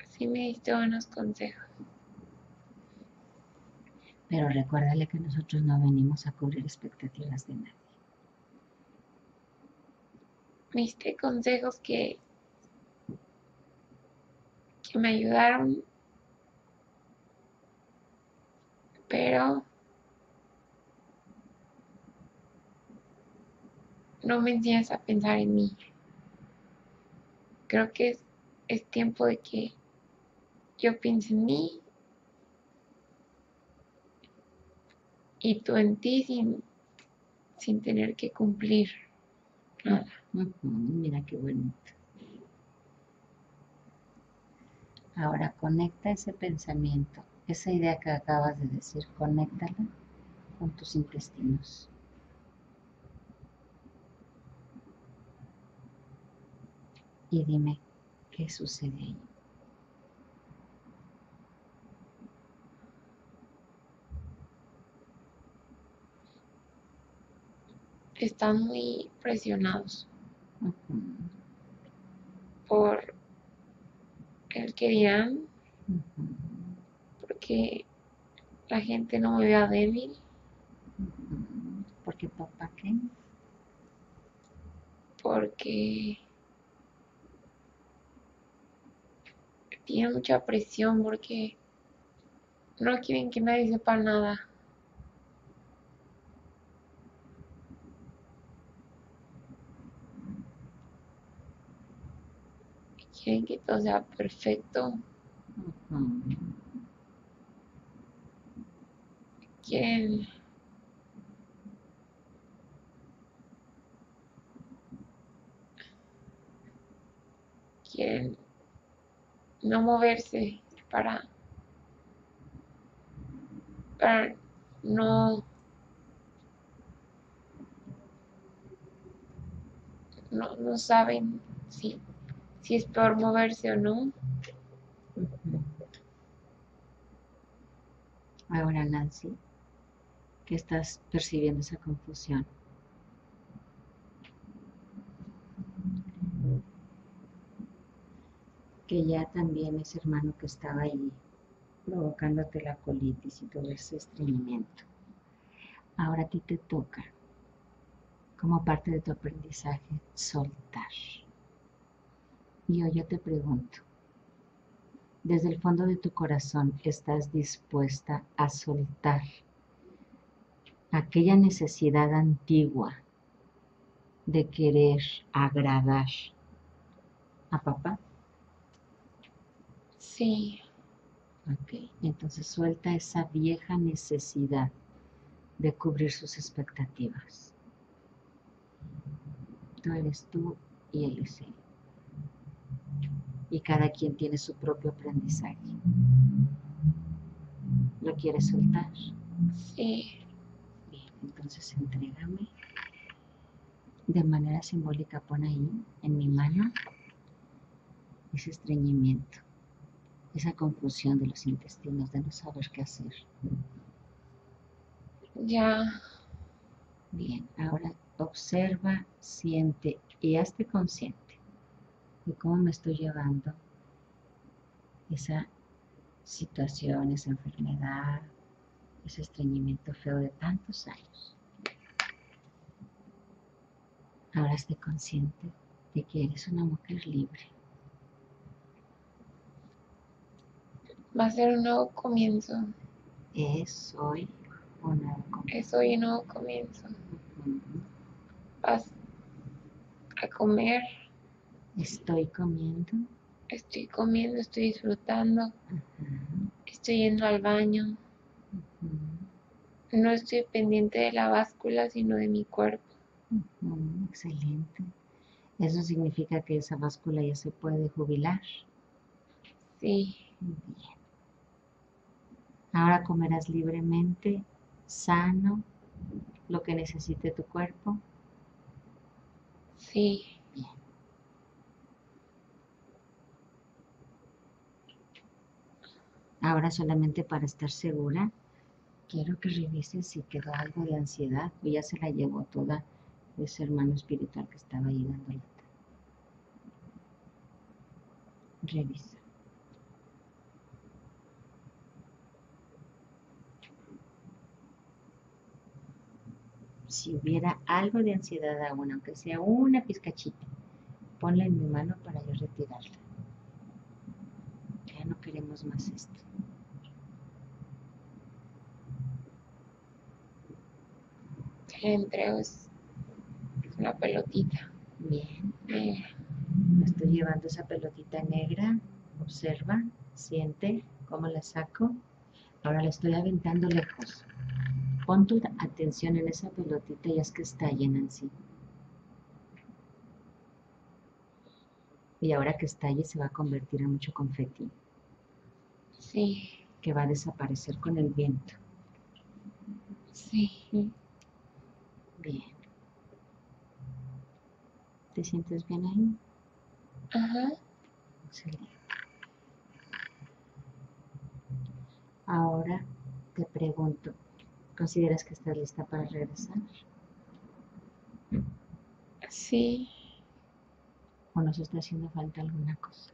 Sí me diste buenos consejos. Pero recuérdale que nosotros no venimos a cubrir expectativas de nadie. Me diste consejos que me ayudaron, pero no me enseñas a pensar en mí. Creo que es tiempo de que yo piense en mí y tú en ti sin tener que cumplir nada. Mira qué bonito. Ahora conecta ese pensamiento, esa idea que acabas de decir, conéctala con tus intestinos. Y dime, ¿qué sucede ahí? Están muy presionados por el que dirán, porque la gente no me vea débil, porque papá qué, porque tiene mucha presión, porque no quieren que nadie sepa nada. Quieren que todo sea perfecto. Quieren no moverse para no saben si es peor moverse o no. Ahora, Nancy, ¿qué estás percibiendo esa confusión? Que ya también ese hermano que estaba ahí provocándote la colitis y todo ese estreñimiento. Ahora a ti te toca, como parte de tu aprendizaje, soltar. Y hoy yo te pregunto, desde el fondo de tu corazón, ¿estás dispuesta a soltar aquella necesidad antigua de querer agradar a papá? Sí. Ok, entonces suelta esa vieja necesidad de cubrir sus expectativas. Tú eres tú y él es él. Y cada quien tiene su propio aprendizaje. ¿Lo quieres soltar? Sí. Bien, entonces entrégame. De manera simbólica pon ahí, en mi mano, ese estreñimiento. Esa confusión de los intestinos, de no saber qué hacer. Ya. Bien, ahora observa, siente y hazte consciente de cómo me estoy llevando esa situación, esa enfermedad, ese estreñimiento feo de tantos años. Ahora esté consciente de que eres una mujer libre. Va a ser un nuevo comienzo. Es hoy un nuevo comienzo. Es hoy un nuevo comienzo. Vas a comer. Estoy comiendo. Estoy comiendo, estoy disfrutando. Estoy yendo al baño. No estoy pendiente de la báscula, sino de mi cuerpo. Excelente. Eso significa que esa báscula ya se puede jubilar. Sí. Bien. Ahora comerás libremente, sano, lo que necesite tu cuerpo. Sí. Bien. Ahora, solamente para estar segura, quiero que revises si quedó algo de ansiedad o ya se la llevó toda ese hermano espiritual que estaba ahí dando lata. Revisa. Si hubiera algo de ansiedad aún, aunque sea una pizcachita, ponla en mi mano para yo retirarla. Ya no queremos más esto. Te entrego una pelotita. Bien. Me estoy llevando esa pelotita negra. Observa, siente cómo la saco. Ahora la estoy aventando lejos. Pon tu atención en esa pelotita y haz que estalle, Nancy. Y ahora que estalle se va a convertir en mucho confeti. Sí. Que va a desaparecer con el viento. Sí. Bien. ¿Te sientes bien ahí? Ajá. Excelente. Ahora te pregunto, ¿consideras que estás lista para regresar? Sí. ¿O nos está haciendo falta alguna cosa?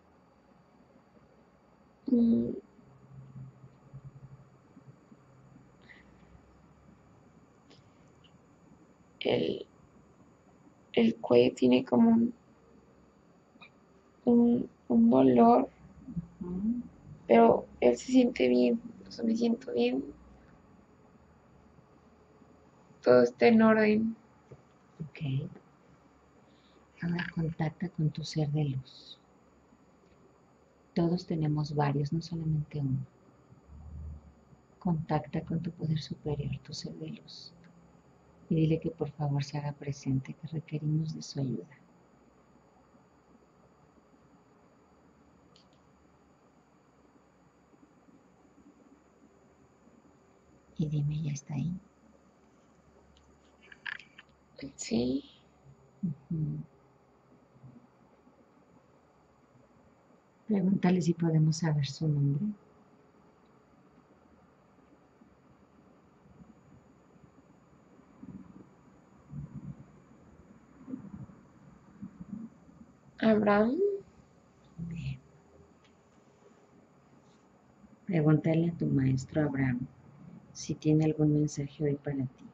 El cuello tiene como un dolor, pero él se siente bien, o sea, me siento bien. Todo está en orden. Ok. Ahora contacta con tu ser de luz. Todos tenemos varios, no solamente uno. Contacta con tu poder superior, tu ser de luz. Y dile que por favor se haga presente, que requerimos de su ayuda. Y dime, ¿ya está ahí? Sí. Pregúntale si podemos saber su nombre. Abraham. Bien. Pregúntale a tu maestro Abraham si tiene algún mensaje hoy para ti.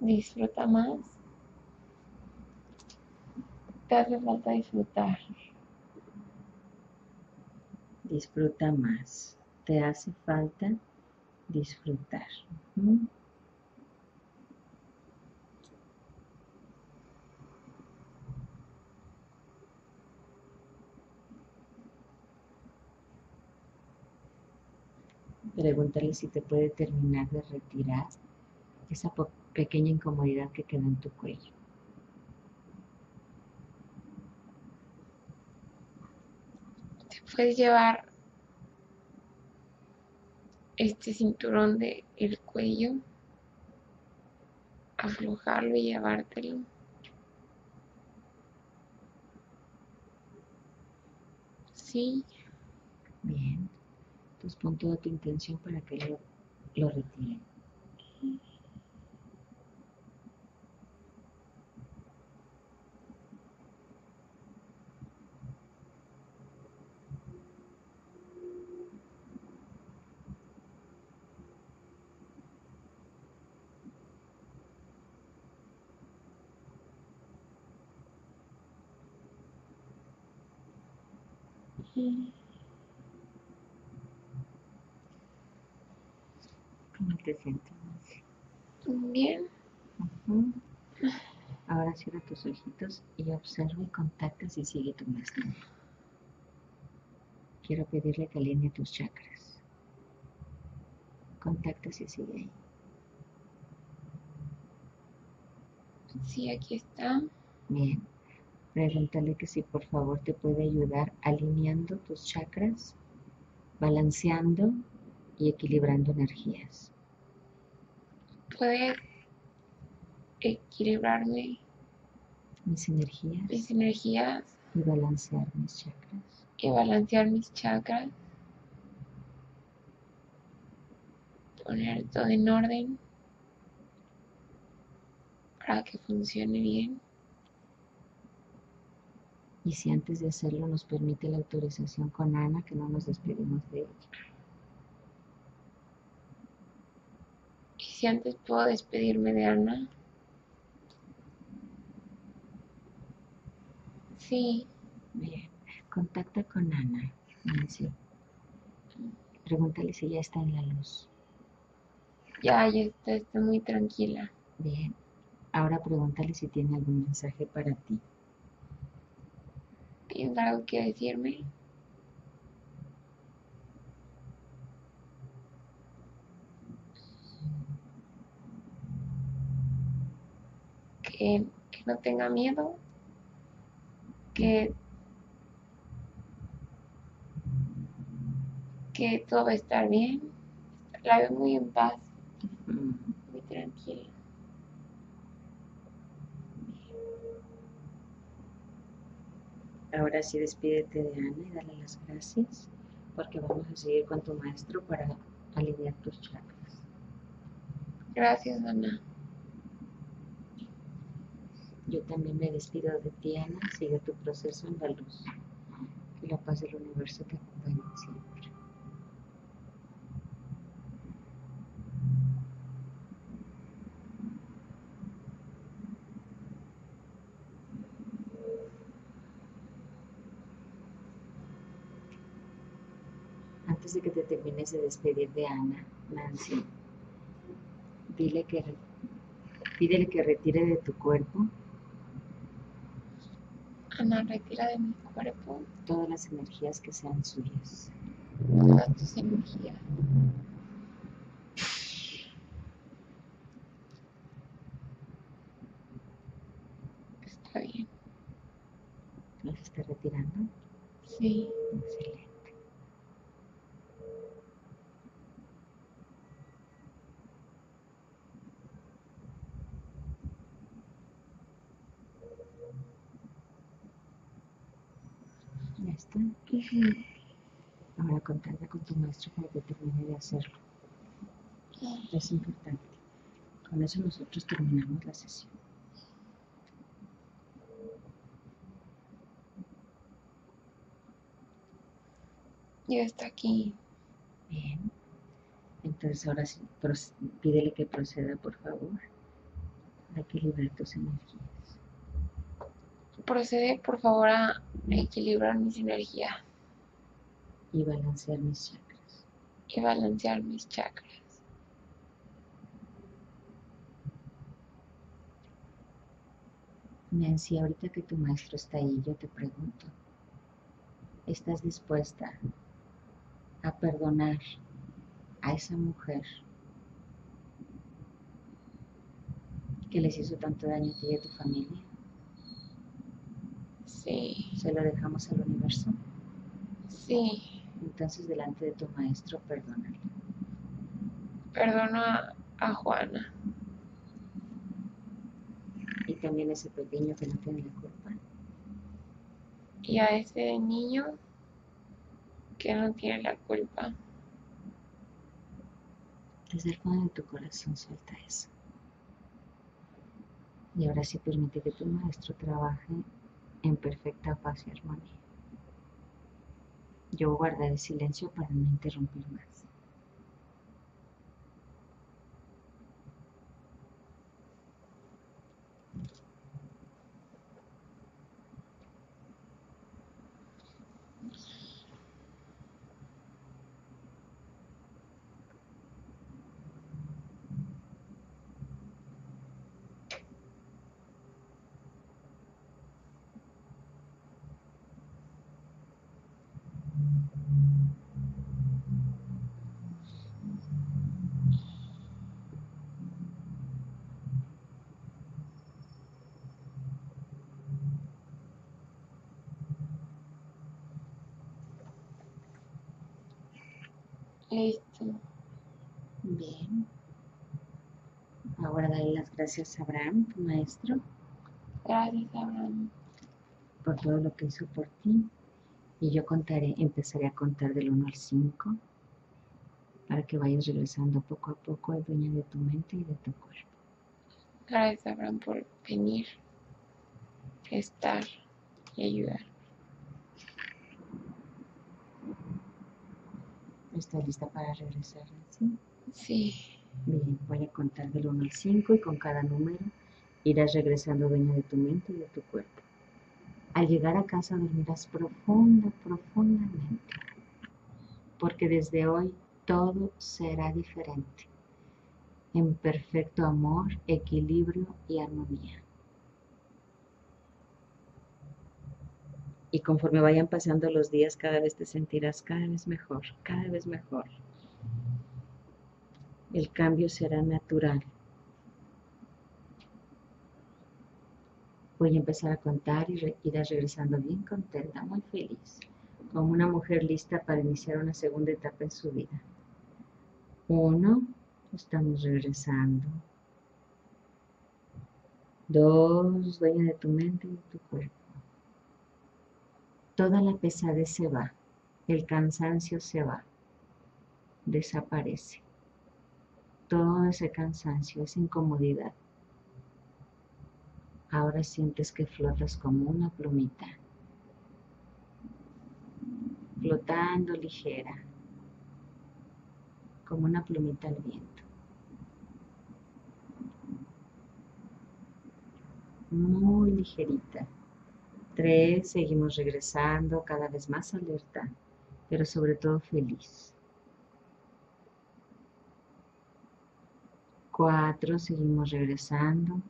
Disfruta más. Te hace falta disfrutar. Disfruta más. Te hace falta disfrutar. Pregúntale si te puede terminar de retirar esa pequeña incomodidad que queda en tu cuello. Te puedes llevar este cinturón del cuello, aflojarlo y llevártelo. Sí. Bien. Entonces pon toda tu intención para que lo retiren. ¿Cómo te sientes? Bien. Ahora cierra tus ojitos y observa y contacta si sigue tu maestro. Quiero pedirle que alinee tus chakras. Contacta si sigue ahí. Sí, aquí está. Bien. Pregúntale que si por favor te puede ayudar alineando tus chakras, balanceando y equilibrando energías. ¿Puedes equilibrarme? Mis energías. Mis energías. Y balancear mis chakras. Y balancear mis chakras. Poner todo en orden para que funcione bien. Y si antes de hacerlo nos permite la autorización con Ana, que no nos despedimos de ella. Y si antes puedo despedirme de Ana. Sí. Bien. Contacta con Ana, Nancy. Pregúntale si ya está en la luz. Ya está, está muy tranquila. Bien. Ahora pregúntale si tiene algún mensaje para ti. ¿Tienen algo que decirme? Que no tenga miedo, que todo va a estar bien. La veo muy en paz, muy tranquila. Ahora sí, despídete de Ana y dale las gracias, porque vamos a seguir con tu maestro para alinear tus chakras. Gracias, Ana. Yo también me despido de ti, Ana. Sigue tu proceso en la luz. Que la paz del universo te acompañe siempre. Antes de que te termines de despedir de Ana, Nancy, pídele que retire de tu cuerpo. Ana, retira de mi cuerpo todas las energías que sean suyas. Todas tus energías. Está bien. ¿Las está retirando? Sí. Excelente. Ya está. Ahora contacta con tu maestro para que termine de hacerlo. Es importante. Con eso nosotros terminamos la sesión. Ya está aquí. Bien. Entonces ahora sí, pídele que proceda, por favor, a equilibrar tus energías. Procede, por favor, a equilibrar mis energías. Y balancear mis chakras. Y balancear mis chakras. Nancy, ahorita que tu maestro está ahí, yo te pregunto, ¿estás dispuesta a perdonar a esa mujer que les hizo tanto daño a ti y a tu familia? Sí. ¿Se lo dejamos al universo? Sí. Entonces, delante de tu maestro, perdónale. Perdono a Juana. Y también a ese pequeño que no tiene la culpa. Y a ese niño que no tiene la culpa. Desde el fondo de tu corazón suelta eso. Y ahora sí permite que tu maestro trabaje en perfecta paz y armonía. Yo guardaré silencio para no interrumpir más. Listo. Bien. Ahora dale las gracias a Abraham, tu maestro. Gracias, Abraham, por todo lo que hizo por ti. Y yo empezaré a contar del 1 al 5 para que vayas regresando poco a poco al dueño de tu mente y de tu cuerpo. Gracias, Abraham, por venir, estar y ayudar. ¿Estás lista para regresar, Nancy? Sí. Bien, voy a contar del 1 al 5 y con cada número irás regresando dueña de tu mente y de tu cuerpo. Al llegar a casa dormirás profundamente, porque desde hoy todo será diferente, en perfecto amor, equilibrio y armonía. Y conforme vayan pasando los días, cada vez te sentirás cada vez mejor, cada vez mejor. El cambio será natural. Voy a empezar a contar y irás regresando bien contenta, muy feliz, como una mujer lista para iniciar una segunda etapa en su vida. 1, estamos regresando. 2, dueña de tu mente y de tu cuerpo. Toda la pesadez se va, el cansancio se va, desaparece. Todo ese cansancio, esa incomodidad. Ahora sientes que flotas como una plumita, flotando ligera, como una plumita al viento. Muy ligerita. 3, seguimos regresando, cada vez más alerta, pero sobre todo feliz. 4, seguimos regresando,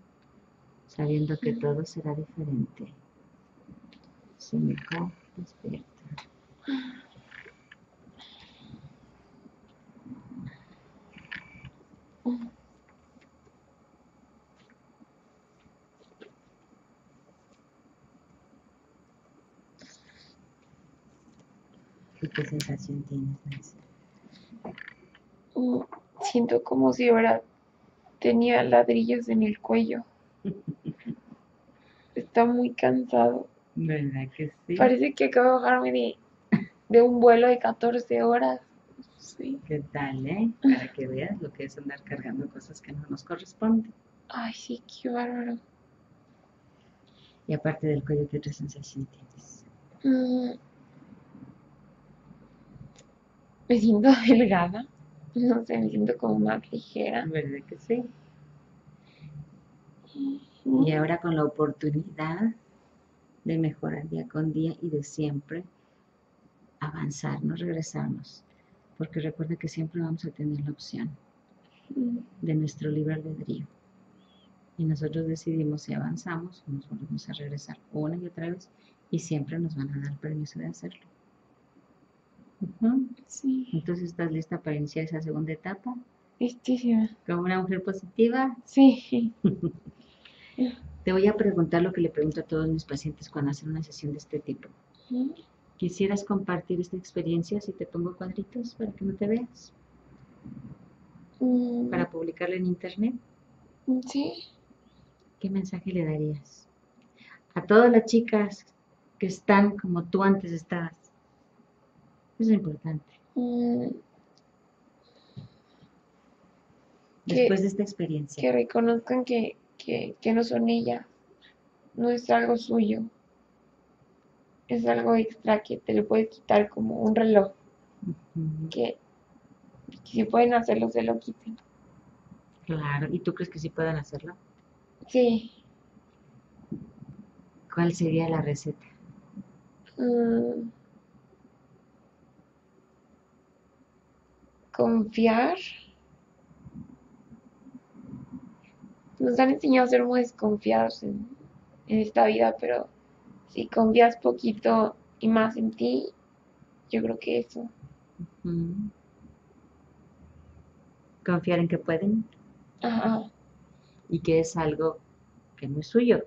sabiendo que todo será diferente. 5, despierta. ¿Qué sensación tienes, Nancy? Siento como si ahora tenía ladrillos en el cuello. Está muy cansado. ¿Verdad que sí? Parece que acabo de bajarme de un vuelo de 14 horas. Sí. ¿Qué tal, Para que veas lo que es andar cargando cosas que no nos corresponden. Ay, sí, qué bárbaro. Y aparte del cuello, ¿qué otra sensación tienes? Me siento delgada, no sé, me siento como más ligera. ¿Verdad que sí? Y ahora con la oportunidad de mejorar día con día y de siempre avanzarnos, regresarnos. Porque recuerda que siempre vamos a tener la opción de nuestro libre albedrío. Y nosotros decidimos si avanzamos o nos volvemos a regresar una y otra vez y siempre nos van a dar permiso de hacerlo. Sí. Entonces, ¿estás lista para iniciar esa segunda etapa? Listísima. ¿Como una mujer positiva? Sí. Te voy a preguntar lo que le pregunto a todos mis pacientes cuando hacen una sesión de este tipo. ¿Quisieras compartir esta experiencia si te pongo cuadritos para que no te veas? ¿Para publicarla en internet? Sí. ¿Qué mensaje le darías a todas las chicas que están como tú antes estabas? Es importante. Después de esta experiencia. Que reconozcan que no son ellas. No es algo suyo. Es algo extra que te lo puedes quitar como un reloj. Que si pueden hacerlo, se lo quiten. Claro. ¿Y tú crees que sí puedan hacerlo? Sí. ¿Cuál sería la receta? Confiar. Nos han enseñado a ser muy desconfiados en esta vida, pero si confías poquito y más en ti, yo creo que eso. Confiar en que pueden. Ajá. Y que es algo que no es suyo.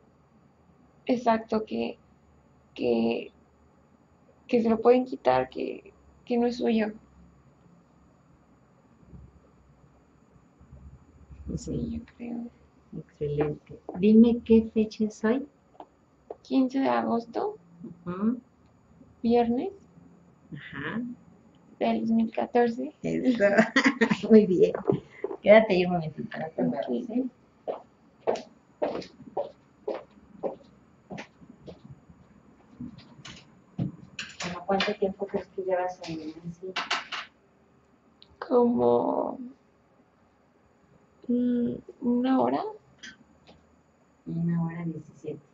Exacto, que se lo pueden quitar, que no es suyo. Sí, yo creo. Excelente. Dime qué fecha es hoy. 15 de agosto. Viernes. Del 2014. Eso. Muy bien. Quédate ahí un momentito para tomar. ¿Sí? ¿Cómo cuánto tiempo crees que llevas ahí? ¿Sí? Como... 1 hora. 1 hora 17.